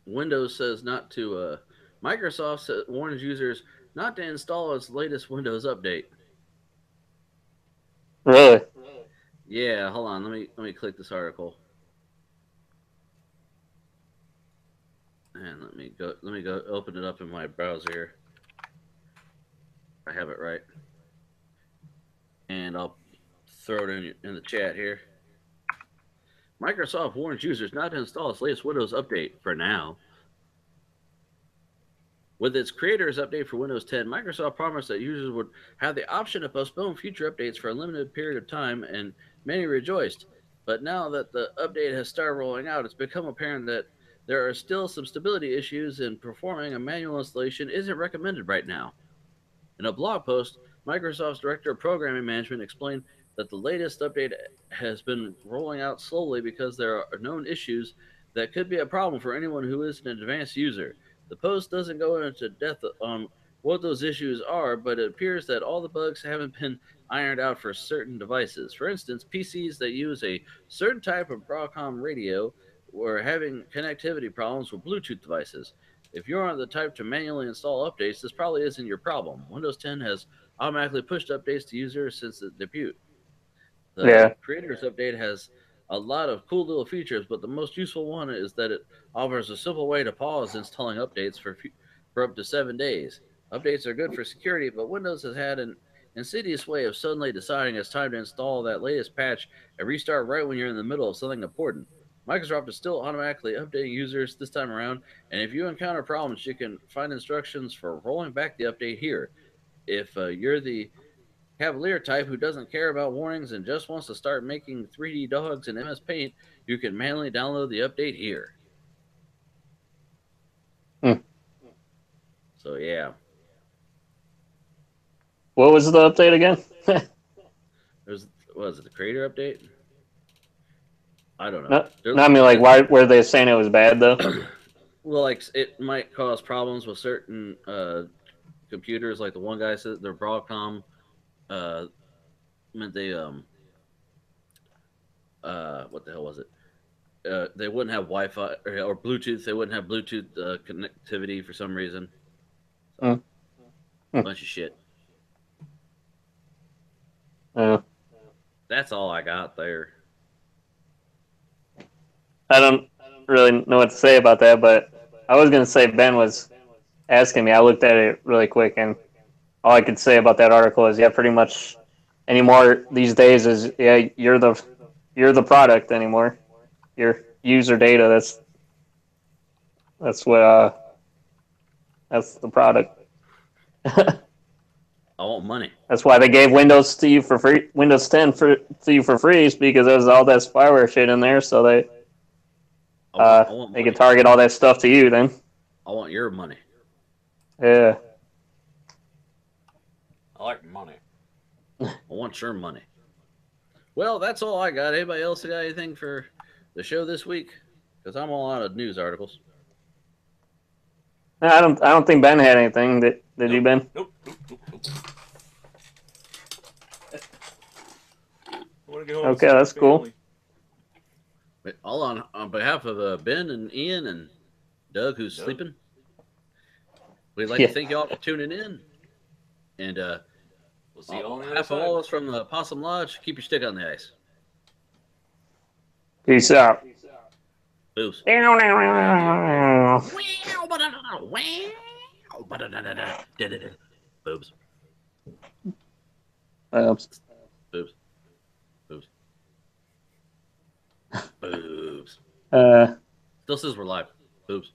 Windows says not to. Microsoft warns users not to install its latest Windows update. Really? Yeah. Hold on. Let me click this article. And let me go open it up in my browser here. I have it right. And I'll throw it in the chat here. Microsoft warns users not to install its latest Windows update for now. With its creators update for Windows 10, Microsoft promised that users would have the option to postpone future updates for a limited period of time, and many rejoiced. But now that the update has started rolling out, it's become apparent that there are still some stability issues, and performing a manual installation isn't recommended right now. In a blog post, Microsoft's Director of Programming Management explained that the latest update has been rolling out slowly because there are known issues that could be a problem for anyone who is an advanced user. The post doesn't go into depth on what those issues are, but it appears that all the bugs haven't been ironed out for certain devices. For instance, PCs that use a certain type of Broadcom radio were having connectivity problems with Bluetooth devices. If you're not the type to manually install updates, this probably isn't your problem. Windows 10 has automatically pushed updates to users since the debut. The creators update has a lot of cool little features, but the most useful one is that it offers a simple way to pause installing updates for up to 7 days. Updates are good for security, but Windows has had an insidious way of suddenly deciding it's time to install that latest patch and restart right when you're in the middle of something important. Microsoft is still automatically updating users this time around, and if you encounter problems, you can find instructions for rolling back the update here. If you're the cavalier type who doesn't care about warnings and just wants to start making 3D dogs in MS Paint, you can manually download the update here. So, yeah. What was the update again? was it the creator update? I don't know. No, I mean, like, why were they saying it was bad, though? Well, like, it might cause problems with certain computers. Like the one guy said, their Broadcom meant they what the hell was it? They wouldn't have Wi-Fi or Bluetooth. They wouldn't have Bluetooth connectivity for some reason. So, bunch of shit. That's all I got there. I don't really know what to say about that, but I was going to say Ben was asking me. I looked at it really quick, and all I could say about that article is, yeah, pretty much anymore these days is, yeah, you're the product anymore. Your user data, that's what that's the product. I want money. That's why they gave Windows to you for free, Windows 10 to you for free, is because there's all that spyware shit in there, so they. They could target all that stuff to you then. I want your money. Yeah. I like money. I want your money. Well, that's all I got. Anybody else got anything for the show this week? Because I'm all out of news articles. No, I don't think Ben had anything. Did you, Ben? Nope. I want to go home. Okay, that's cool. All on behalf of Ben and Ian and Doug, who's sleeping, we'd like to thank y'all for tuning in. And we'll see y'all on the other side. All of us from the Possum Lodge, keep your stick on the ice. Peace out. Boos. Boobs. Boobs. Boobs. Still says we're live. Boobs.